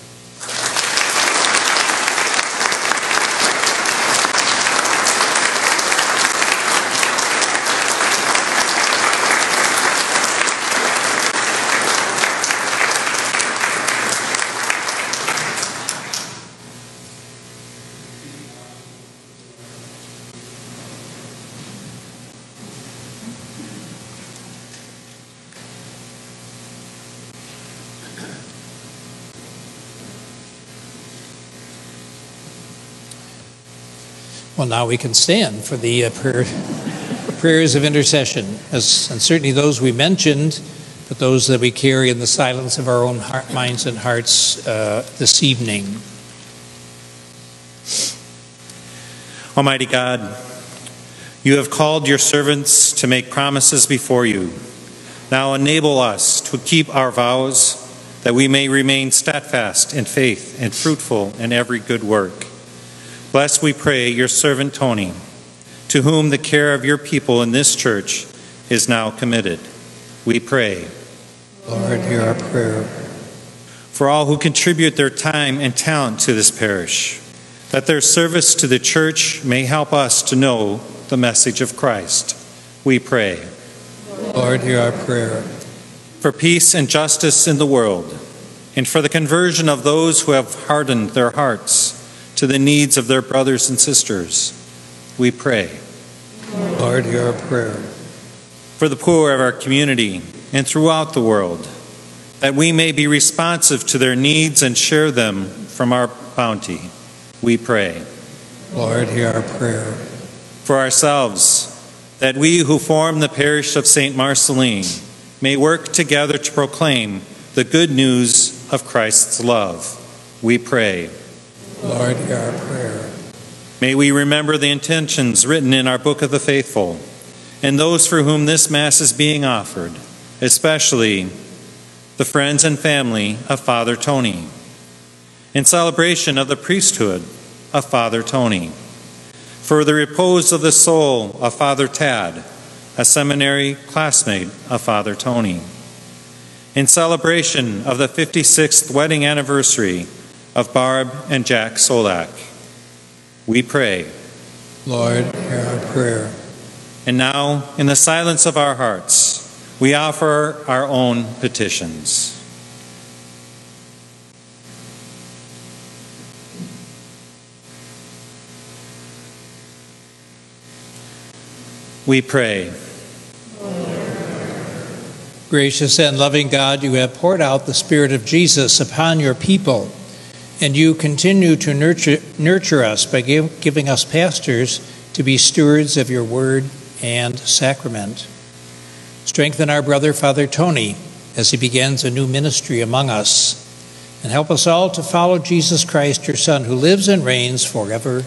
Well, now we can stand for the uh, prayer, prayers of intercession, as, and certainly those we mentioned, but those that we carry in the silence of our own heart, minds and hearts uh, this evening. Almighty God, you have called your servants to make promises before you. Now enable us to keep our vows, that we may remain steadfast in faith and fruitful in every good work. Bless, we pray, your servant Tony, to whom the care of your people in this church is now committed. We pray. Lord, hear our prayer. For all who contribute their time and talent to this parish, that their service to the church may help us to know the message of Christ. We pray. Lord, hear our prayer. For peace and justice in the world, and for the conversion of those who have hardened their hearts to the needs of their brothers and sisters, we pray. Lord, hear our prayer. For the poor of our community and throughout the world, that we may be responsive to their needs and share them from our bounty, we pray. Lord, hear our prayer. For ourselves, that we who form the parish of Saint Marcelline may work together to proclaim the good news of Christ's love, we pray. Lord, hear our prayer. May we remember the intentions written in our Book of the Faithful and those for whom this Mass is being offered, especially the friends and family of Father Tony, in celebration of the priesthood of Father Tony, for the repose of the soul of Father Tad, a seminary classmate of Father Tony, in celebration of the fifty-sixth wedding anniversary of Barb and Jack Solak, we pray. Lord, hear our prayer. And now, in the silence of our hearts, we offer our own petitions. We pray. Gracious and loving God, you have poured out the Spirit of Jesus upon your people, and you continue to nurture, nurture us by give, giving us pastors to be stewards of your word and sacrament. Strengthen our brother, Father Tony, as he begins a new ministry among us, and help us all to follow Jesus Christ, your Son, who lives and reigns forever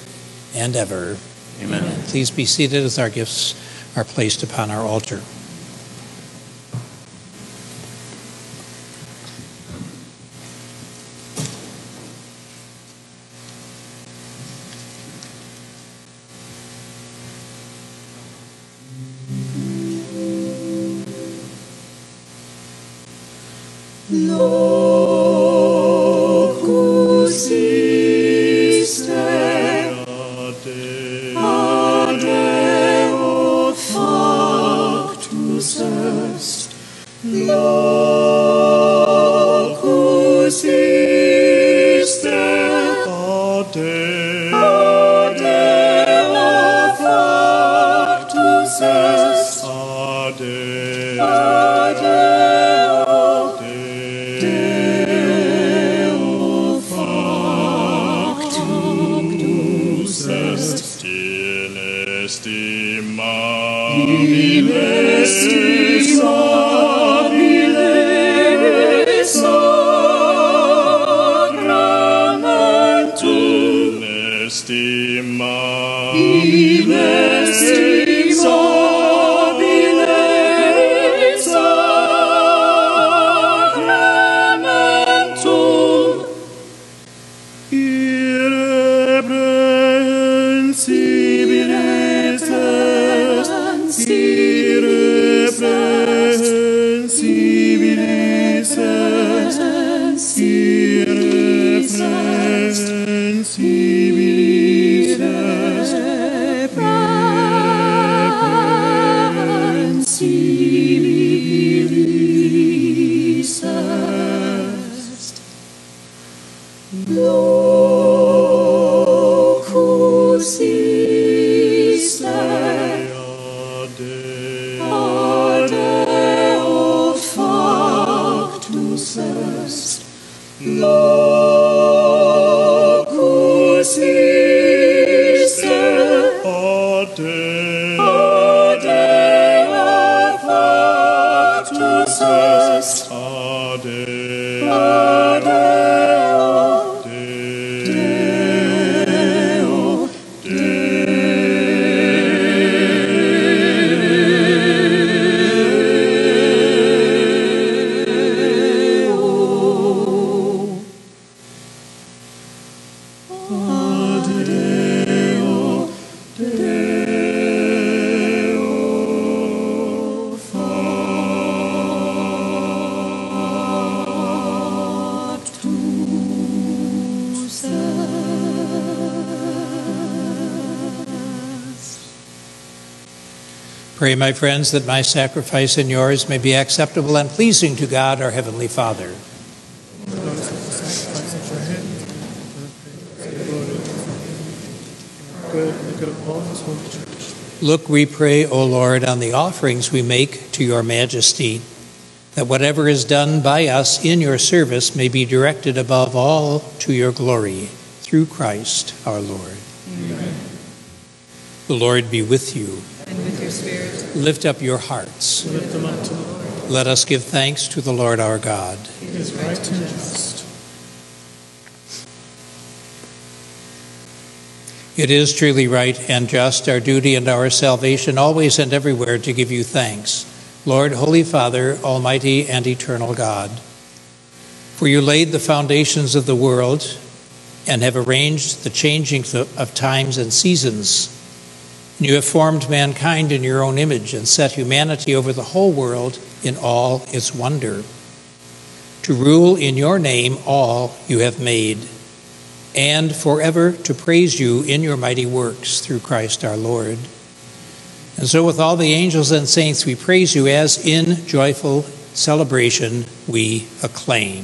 and ever. Amen. Amen. Please be seated as our gifts are placed upon our altar. Lord. Jesus, locus iste ade, adeo factus est, ade, adeo, deo factus est, in estimam. Pray, my friends, that my sacrifice and yours may be acceptable and pleasing to God, our Heavenly Father. Look, we pray, O Lord, on the offerings we make to your majesty, that whatever is done by us in your service may be directed above all to your glory, through Christ our Lord. Amen. The Lord be with you. Spirit. Lift up your hearts. Lift them up to the Lord. Let us give thanks to the Lord our God. It is right and just. It is truly right and just, our duty and our salvation, always and everywhere to give you thanks, Lord, Holy Father, Almighty and Eternal God. For you laid the foundations of the world and have arranged the changing of times and seasons. You have formed mankind in your own image and set humanity over the whole world in all its wonder, to rule in your name all you have made, and forever to praise you in your mighty works through Christ our Lord. And so with all the angels and saints, we praise you as in joyful celebration we acclaim.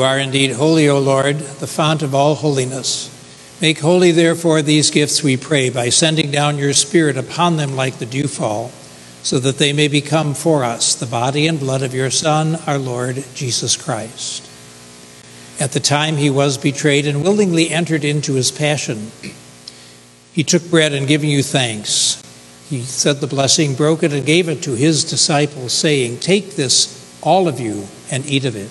You are indeed holy, O Lord, the fount of all holiness. Make holy, therefore, these gifts, we pray, by sending down your Spirit upon them like the dewfall, so that they may become for us the body and blood of your Son, our Lord Jesus Christ. At the time he was betrayed and willingly entered into his passion, he took bread and giving you thanks, he said the blessing, broke it, and gave it to his disciples, saying, Take this, all of you, and eat of it.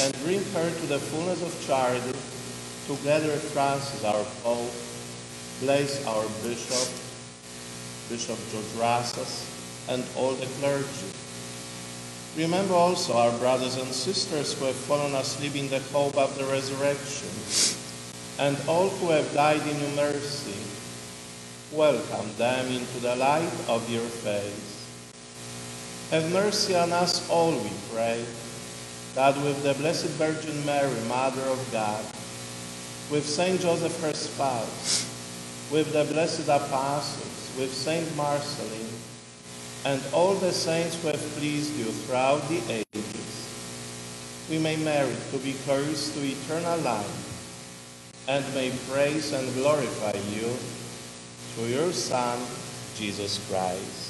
and bring her to the fullness of charity, together Francis our Pope, Blaise our Bishop, Bishop George Rassas, and all the clergy. Remember also our brothers and sisters who have fallen asleep in the hope of the resurrection, and all who have died in your mercy. Welcome them into the light of your face. Have mercy on us all, we pray, that with the Blessed Virgin Mary, Mother of God, with Saint Joseph, her spouse, with the blessed apostles, with Saint Marcelline, and all the saints who have pleased you throughout the ages, we may merit to be cursed to eternal life, and may praise and glorify you through your Son, Jesus Christ.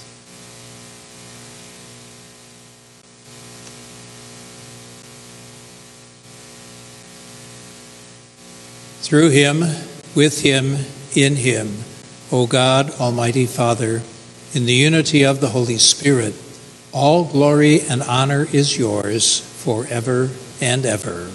Through him, with him, in him, O God, Almighty Father, in the unity of the Holy Spirit, all glory and honor is yours forever and ever.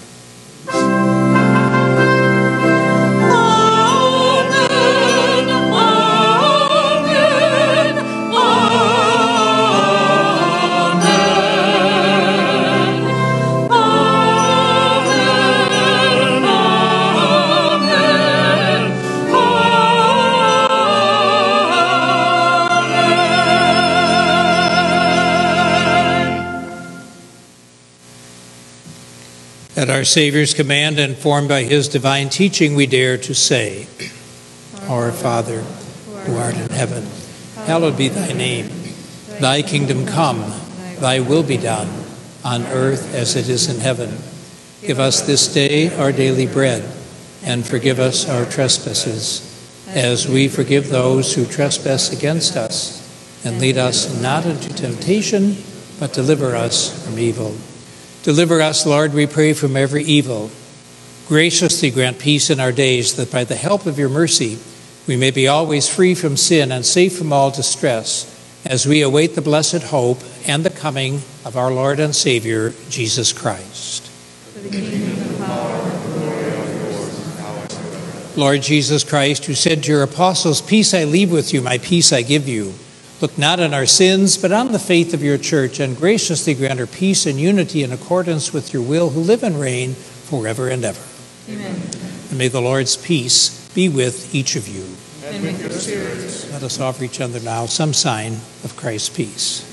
At our Savior's command and formed by his divine teaching, we dare to say, Our Father, who art in heaven, hallowed be thy name. Thy kingdom come, thy will be done, on earth as it is in heaven. Give us this day our daily bread, and forgive us our trespasses, as we forgive those who trespass against us. And lead us not into temptation, but deliver us from evil. Deliver us, Lord, we pray, from every evil. Graciously grant peace in our days, that by the help of your mercy we may be always free from sin and safe from all distress, as we await the blessed hope and the coming of our Lord and Savior, Jesus Christ. Lord Jesus Christ, who said to your apostles, Peace I leave with you, my peace I give you, Look not on our sins, but on the faith of your church, and graciously grant her peace and unity in accordance with your will, who live and reign forever and ever. Amen. And may the Lord's peace be with each of you. And with your spirit. Let us offer each other now some sign of Christ's peace.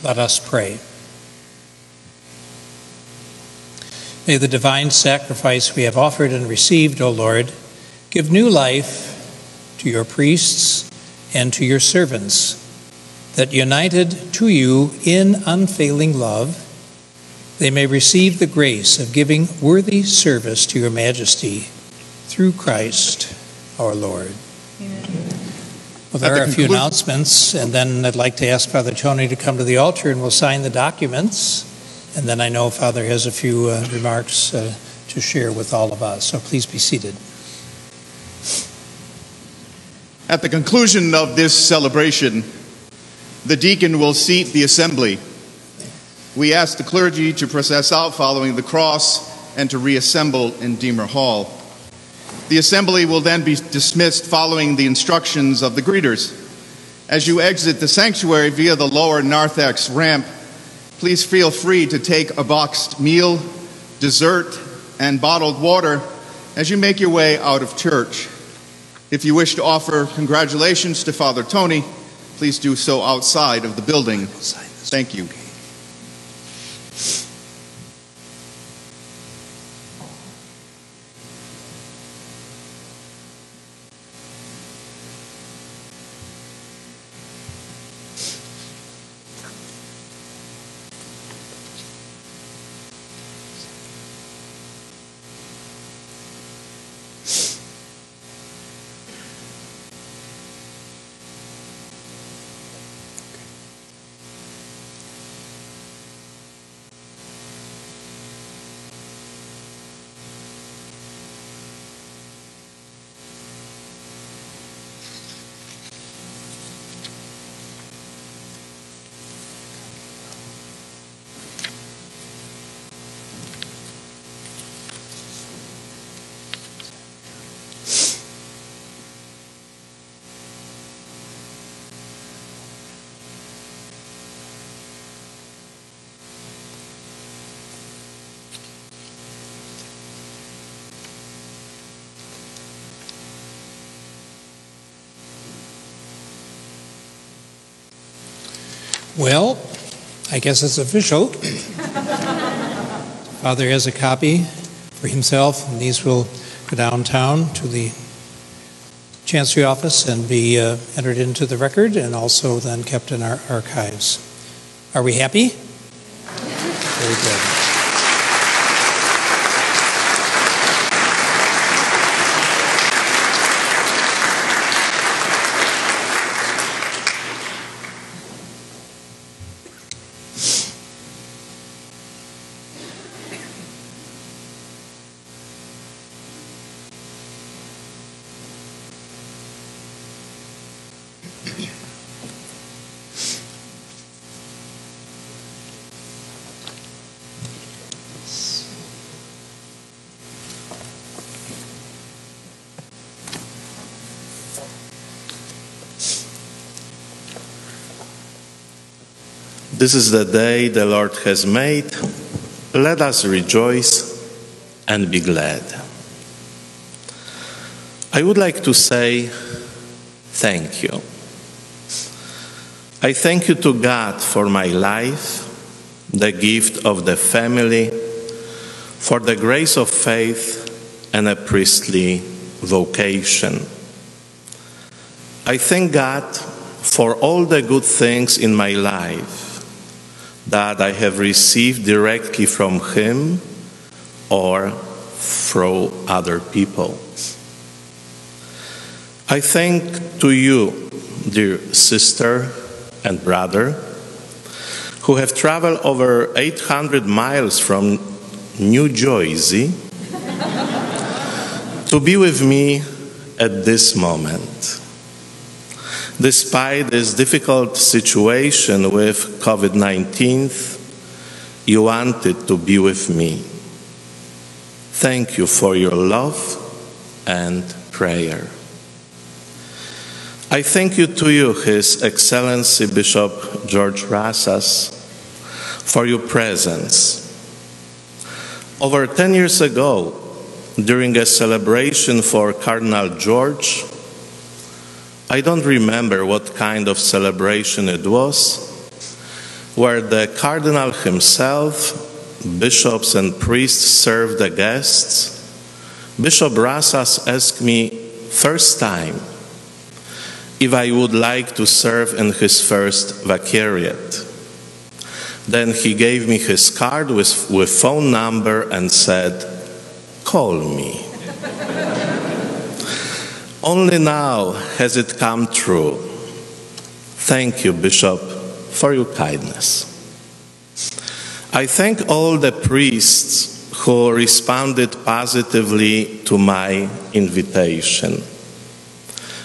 Let us pray. May the divine sacrifice we have offered and received, O Lord, give new life to your priests and to your servants, that united to you in unfailing love, they may receive the grace of giving worthy service to your majesty through Christ our Lord. Amen. Well, there are a few announcements, and then I'd like to ask Father Tony to come to the altar and we'll sign the documents. And then I know Father has a few uh, remarks uh, to share with all of us, so please be seated. At the conclusion of this celebration, the deacon will seat the assembly. We ask the clergy to process out following the cross and to reassemble in Deemer Hall. The assembly will then be dismissed following the instructions of the greeters. As you exit the sanctuary via the lower narthex ramp, please feel free to take a boxed meal, dessert, and bottled water as you make your way out of church. If you wish to offer congratulations to Father Tony, please do so outside of the building. Thank you. Well, I guess it's official. Father has a copy for himself, and these will go downtown to the Chancery Office and be uh, entered into the record and also then kept in our archives. Are we happy? Very good. This is the day the Lord has made. Let us rejoice and be glad. I would like to say thank you. I thank you to God for my life, the gift of the family, for the grace of faith and a priestly vocation. I thank God for all the good things in my life that I have received directly from him or through other people. I thank to you, dear sister and brother, who have traveled over eight hundred miles from New Jersey to be with me at this moment. Despite this difficult situation with COVID nineteen, you wanted to be with me. Thank you for your love and prayer. I thank you to you, His Excellency Bishop George Rassas, for your presence. Over ten years ago, during a celebration for Cardinal George, I don't remember what kind of celebration it was. where the cardinal himself, bishops and priests served the guests, Bishop Rassas asked me first time if I would like to serve in his first vicariate. Then he gave me his card with, with phone number and said, "Call me." Only now has it come true. Thank you, Bishop, for your kindness. I thank all the priests who responded positively to my invitation.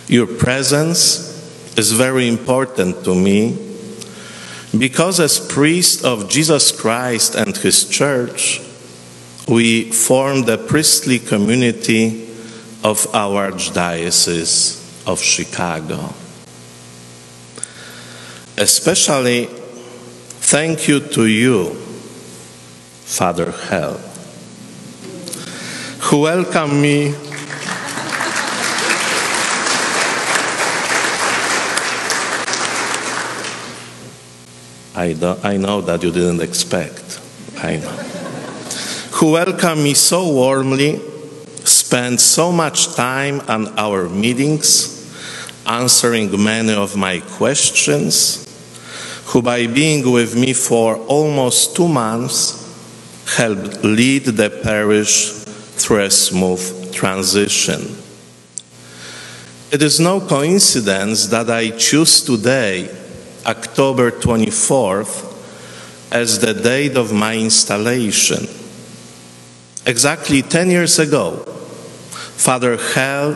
Your presence is very important to me because as priests of Jesus Christ and His Church, we form the priestly community of our Archdiocese of Chicago. Especially thank you to you, Father Hal, who welcomed me I, don't, I know that you didn't expect, I know, who welcomed me so warmly, spent so much time on our meetings, answering many of my questions, who by being with me for almost two months helped lead the parish through a smooth transition. It is no coincidence that I choose today, October twenty-fourth, as the date of my installation. Exactly ten years ago, Father Hal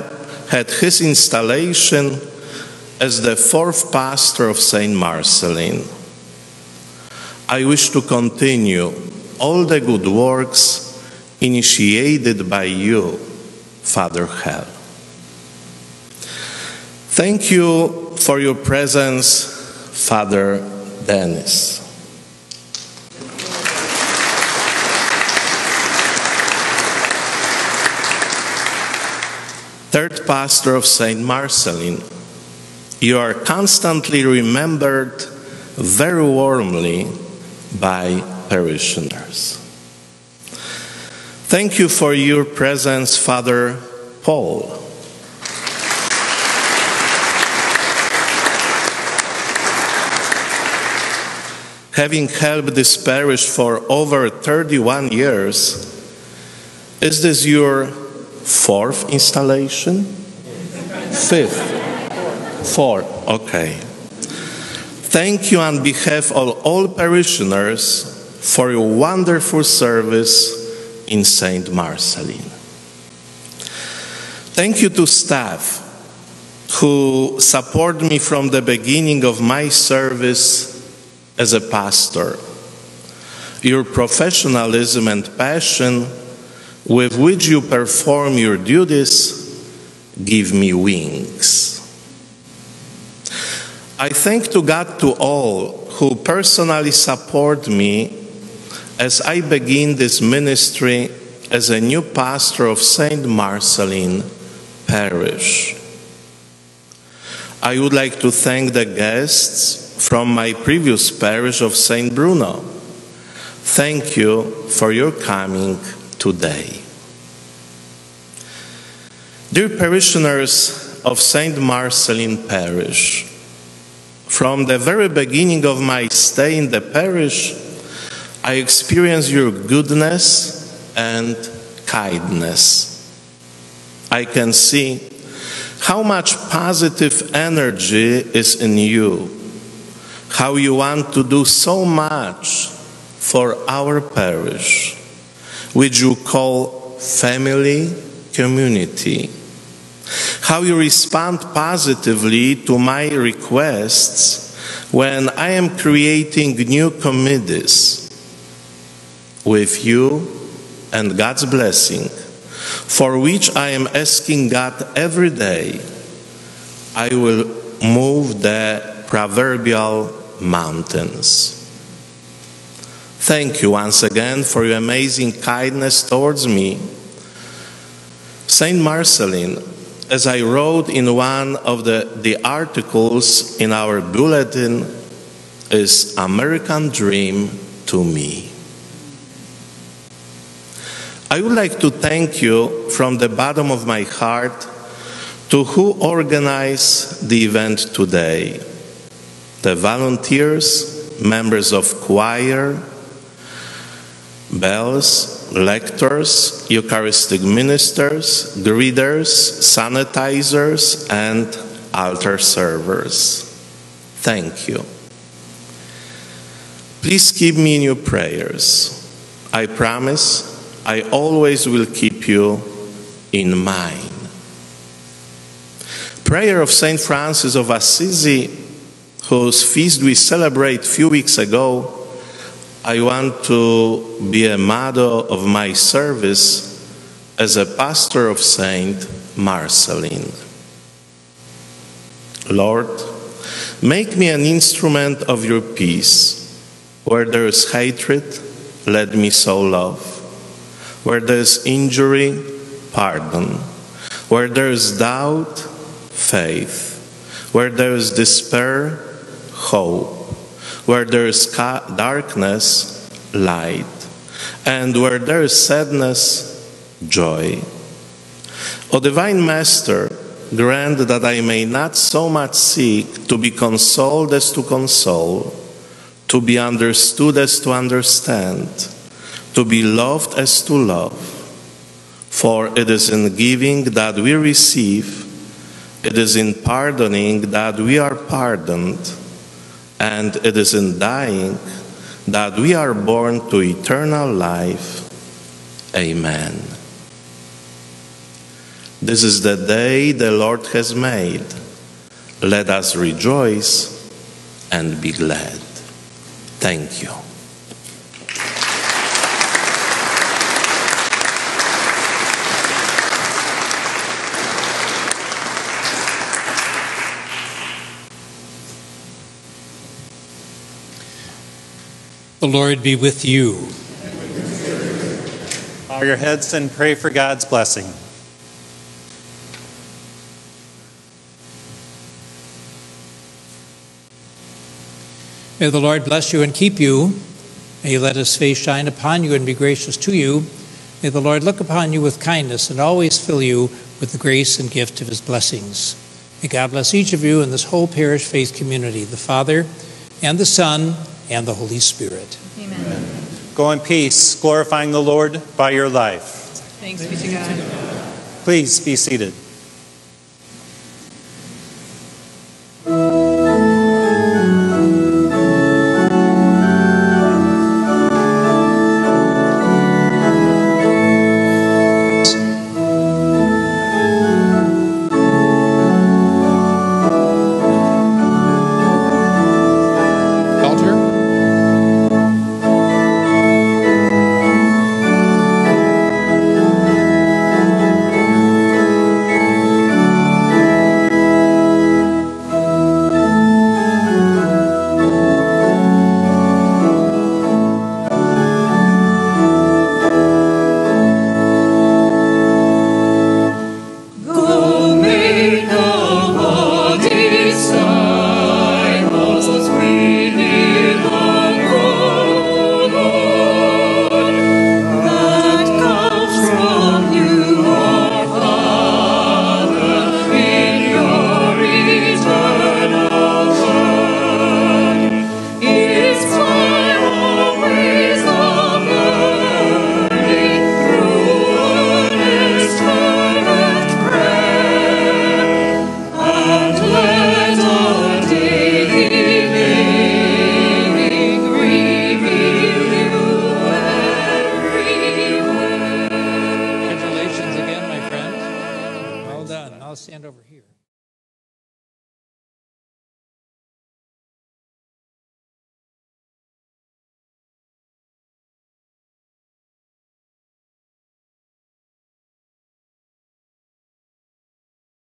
had his installation as the fourth pastor of Saint Marcelline. I wish to continue all the good works initiated by you, Father Hal. Thank you for your presence, Father Dennis. Third pastor of Saint Marcelline, you are constantly remembered very warmly by parishioners. Thank you for your presence, Father Paul. Having helped this parish for over thirty-one years, is this your fourth installation? Fifth? Fourth, okay. Thank you on behalf of all parishioners for your wonderful service in Saint Marcelline. Thank you to staff who support me from the beginning of my service as a pastor. Your professionalism and passion with which you perform your duties give me wings. I thank to God to all who personally support me as I begin this ministry as a new pastor of Saint Marcelline Parish. I would like to thank the guests from my previous parish of Saint Bruno. Thank you for your coming today. Dear parishioners of Saint Marcelline Parish, from the very beginning of my stay in the parish, I experience your goodness and kindness. I can see how much positive energy is in you, how you want to do so much for our parish, which you call family, community, how you respond positively to my requests when I am creating new committees. With you and God's blessing, for which I am asking God every day, I will move the proverbial mountains. Thank you once again for your amazing kindness towards me. Saint Marcelline, as I wrote in one of the, the articles in our bulletin, is American Dream to me. I would like to thank you from the bottom of my heart to who organized the event today, the volunteers, members of choir, bells, lectors, Eucharistic ministers, greeters, sanitizers, and altar servers. Thank you. Please keep me in your prayers. I promise I always will keep you in mind. Prayer of Saint Francis of Assisi, whose feast we celebrate a few weeks ago, I want to be a model of my service as a pastor of Saint Marcelline. Lord, make me an instrument of your peace. Where there is hatred, let me sow love. Where there is injury, pardon. Where there is doubt, faith. Where there is despair, hope. Where there is darkness, light. And where there is sadness, joy. O Divine Master, grant that I may not so much seek to be consoled as to console, to be understood as to understand, to be loved as to love. For it is in giving that we receive, it is in pardoning that we are pardoned, and it is in dying that we are born to eternal life. Amen. This is the day the Lord has made. Let us rejoice and be glad. Thank you. The Lord be with you. Bow your heads and pray for God's blessing. May the Lord bless you and keep you. May He let His face shine upon you and be gracious to you. May the Lord look upon you with kindness and always fill you with the grace and gift of His blessings. May God bless each of you and this whole parish faith community, the Father and the Son and the Holy Spirit. Amen. Amen. Go in peace, glorifying the Lord by your life. Thanks be to God. Please be seated. Stand over here.